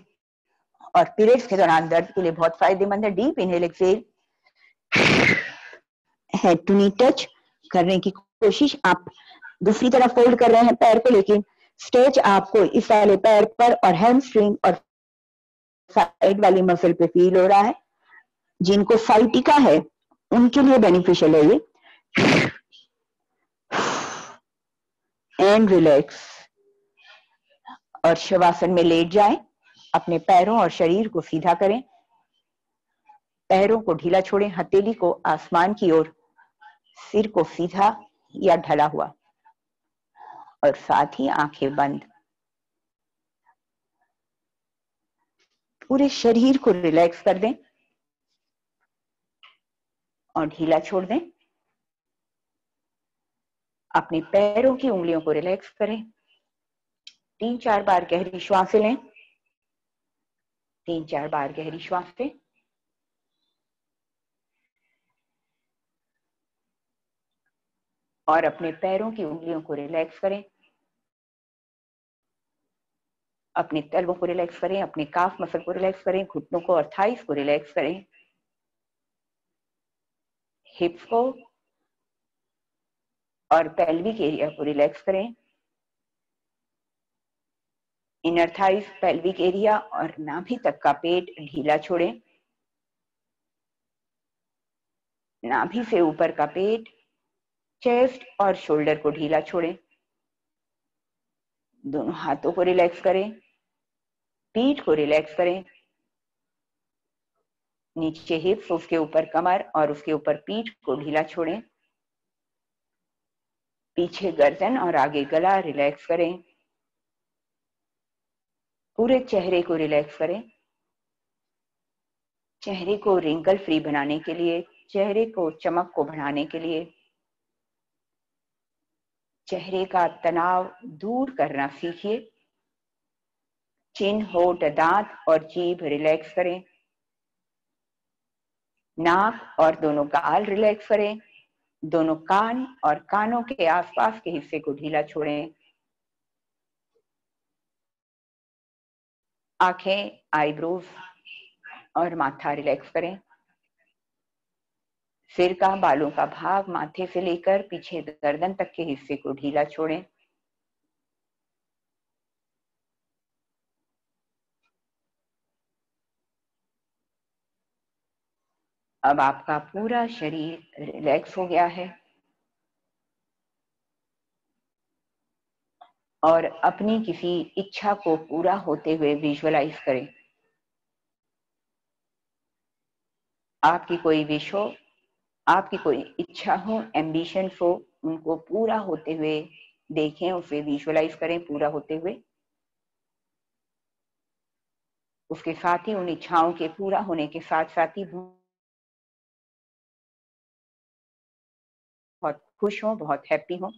और पीरियड्स के दौरान दर्द के लिए बहुत फायदेमंद है. Deep inhale exhale. Head to knee touch करने की कोशिश. आप दूसरी तरफ फोल्ड कर रहे हैं पैर को लेकिन स्ट्रेच आपको इस वाले पैर पर और हैमस्ट्रिंग और साइड वाली मसल पे फील हो रहा है. जिनको साइटिका है उनके लिए बेनिफिशियल है ये. And relax. और शवासन में लेट जाएं. अपने पैरों और शरीर को सीधा करें. पैरों को ढीला छोड़ें, हथेली को आसमान की ओर, सिर को सीधा या ढला हुआ, और साथ ही आंखें बंद. पूरे शरीर को रिलैक्स कर दें और ढीला छोड़ दें. अपने पैरों की उंगलियों को रिलैक्स करें. 3-4 बार गहरी श्वासें लें. 3-4 बार गहरी श्वासें. और अपने पैरों की उंगलियों को रिलैक्स करें. अपने तलवों को रिलैक्स करें, अपने काफ मसल को रिलैक्स करें, घुटनों को और थाइस को रिलैक्स करें, हिप्स को और पेल्विक एरिया को रिलैक्स करें. इनर थाइस, पेल्विक एरिया और नाभि तक का पेट ढीला छोड़ें. नाभि से ऊपर का पेट, चेस्ट और शोल्डर को ढीला छोड़ें. दोनों हाथों को रिलैक्स करें, पीठ को रिलैक्स करें. नीचे हिप्स, उसके ऊपर कमर और उसके ऊपर पीठ को ढीला छोड़ें. पीछे गर्दन और आगे गला रिलैक्स करें. पूरे चेहरे को रिलैक्स करें. चेहरे को रिंकल फ्री बनाने के लिए, चेहरे को चमक को बढ़ाने के लिए, चेहरे का तनाव दूर करना सीखिए. चिन, होंठ, दांत और जीभ रिलैक्स करें. नाक और दोनों गाल रिलैक्स करें. दोनों कान और कानों के आसपास के हिस्से को ढीला छोड़ें. आंखें, आईब्रोज और माथा रिलैक्स करें. सिर का, बालों का भाग माथे से लेकर पीछे गर्दन तक के हिस्से को ढीला छोड़ें. अब आपका पूरा शरीर रिलैक्स हो गया है. और अपनी किसी इच्छा को पूरा होते हुए विजुअलाइज करें। आपकी कोई विश हो, आपकी कोई इच्छा हो, एम्बिशन हो, उनको पूरा होते हुए देखें, उसे विजुअलाइज करें पूरा होते हुए। उसके साथ ही उन इच्छाओं के पूरा होने के साथ साथ ही बहुत खुश हो, बहुत हैप्पी हो।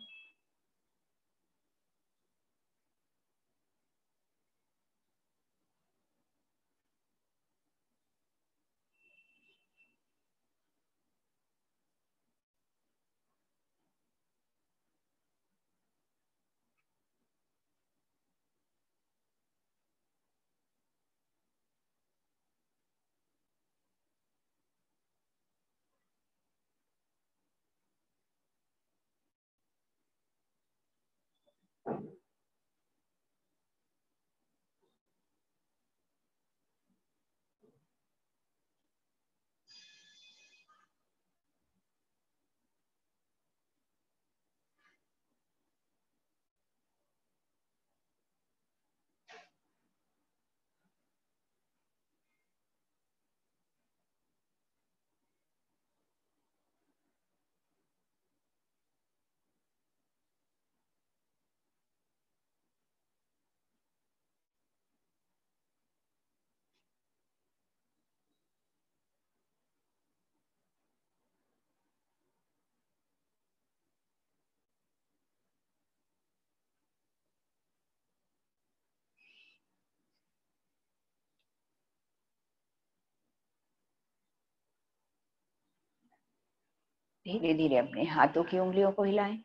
धीरे धीरे अपने हाथों की उंगलियों को हिलाएं,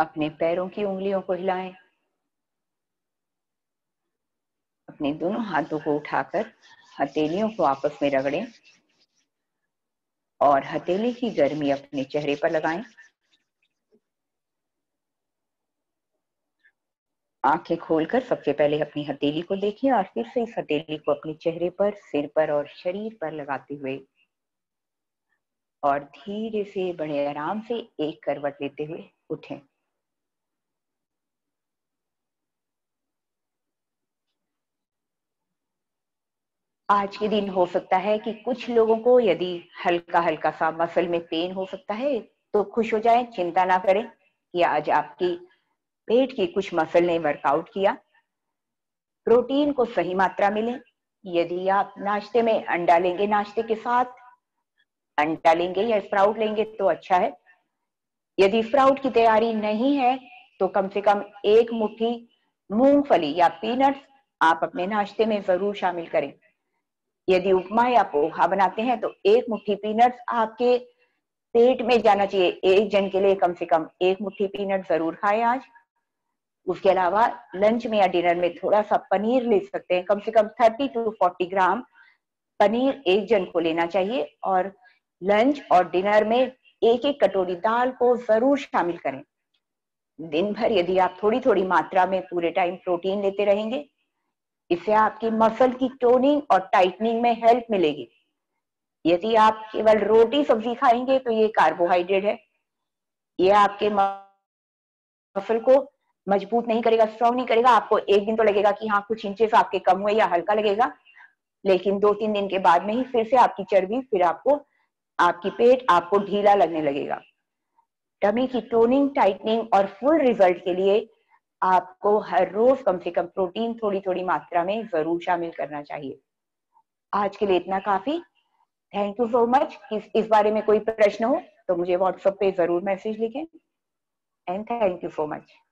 अपने पैरों की उंगलियों को हिलाएं, अपने दोनों हाथों को उठाकर हथेलियों को आपस में रगड़ें और हथेली की गर्मी अपने चेहरे पर लगाएं। आंखें खोलकर सबसे पहले अपनी हथेली को देखें और फिर से इस हथेली को अपने चेहरे पर, सिर पर और शरीर पर लगाते हुए और धीरे से बड़े आराम से एक करवट लेते हुए उठें। आज के दिन हो सकता है कि कुछ लोगों को यदि हल्का हल्का सा मसल में पेन हो सकता है तो खुश हो जाएं, चिंता ना करें कि आज आपकी पेट की कुछ मसल ने वर्कआउट किया। प्रोटीन को सही मात्रा मिले। यदि आप नाश्ते में अंडा लेंगे, नाश्ते के साथ अंडा लेंगे या स्प्राउट लेंगे तो अच्छा है। यदि स्प्राउट की तैयारी नहीं है तो कम से कम एक मुट्ठी मूंगफली या पीनट्स आप अपने नाश्ते में जरूर शामिल करें। यदि उपमा या पोहा बनाते हैं तो एक मुट्ठी पीनट्स आपके पेट में जाना चाहिए। एक जन के लिए कम से कम एक मुट्ठी पीनट जरूर खाएं आज। उसके अलावा लंच में या डिनर में थोड़ा सा पनीर ले सकते हैं। कम से कम 30 से 40 ग्राम पनीर एक जन को लेना चाहिए और लंच और डिनर में एक एक कटोरी दाल को जरूर शामिल करें। दिन भर यदि आप थोड़ी थोड़ी मात्रा में पूरे टाइम प्रोटीन लेते रहेंगे, इससे आपकी मसल की टोनिंग और टाइटनिंग में हेल्प मिलेगी। यदि आप केवल रोटी सब्जी खाएंगे तो ये कार्बोहाइड्रेट है, ये आपके मसल को मजबूत नहीं करेगा, स्ट्रॉन्ग नहीं करेगा। आपको एक दिन तो लगेगा कि हाँ कुछ इंचेस आपके कम हुए या हल्का लगेगा, लेकिन 2-3 दिन के बाद में ही फिर से आपकी चर्बी, फिर आपको आपकी पेट आपको ढीला लगने लगेगा। टमी की टोनिंग, टाइटनिंग और फुल रिजल्ट के लिए आपको हर रोज कम से कम प्रोटीन थोड़ी थोड़ी मात्रा में जरूर शामिल करना चाहिए। आज के लिए इतना काफी। Thank you so much. इस बारे में कोई प्रश्न हो तो मुझे व्हाट्सएप पे जरूर मैसेज लिखें। And thank you so much.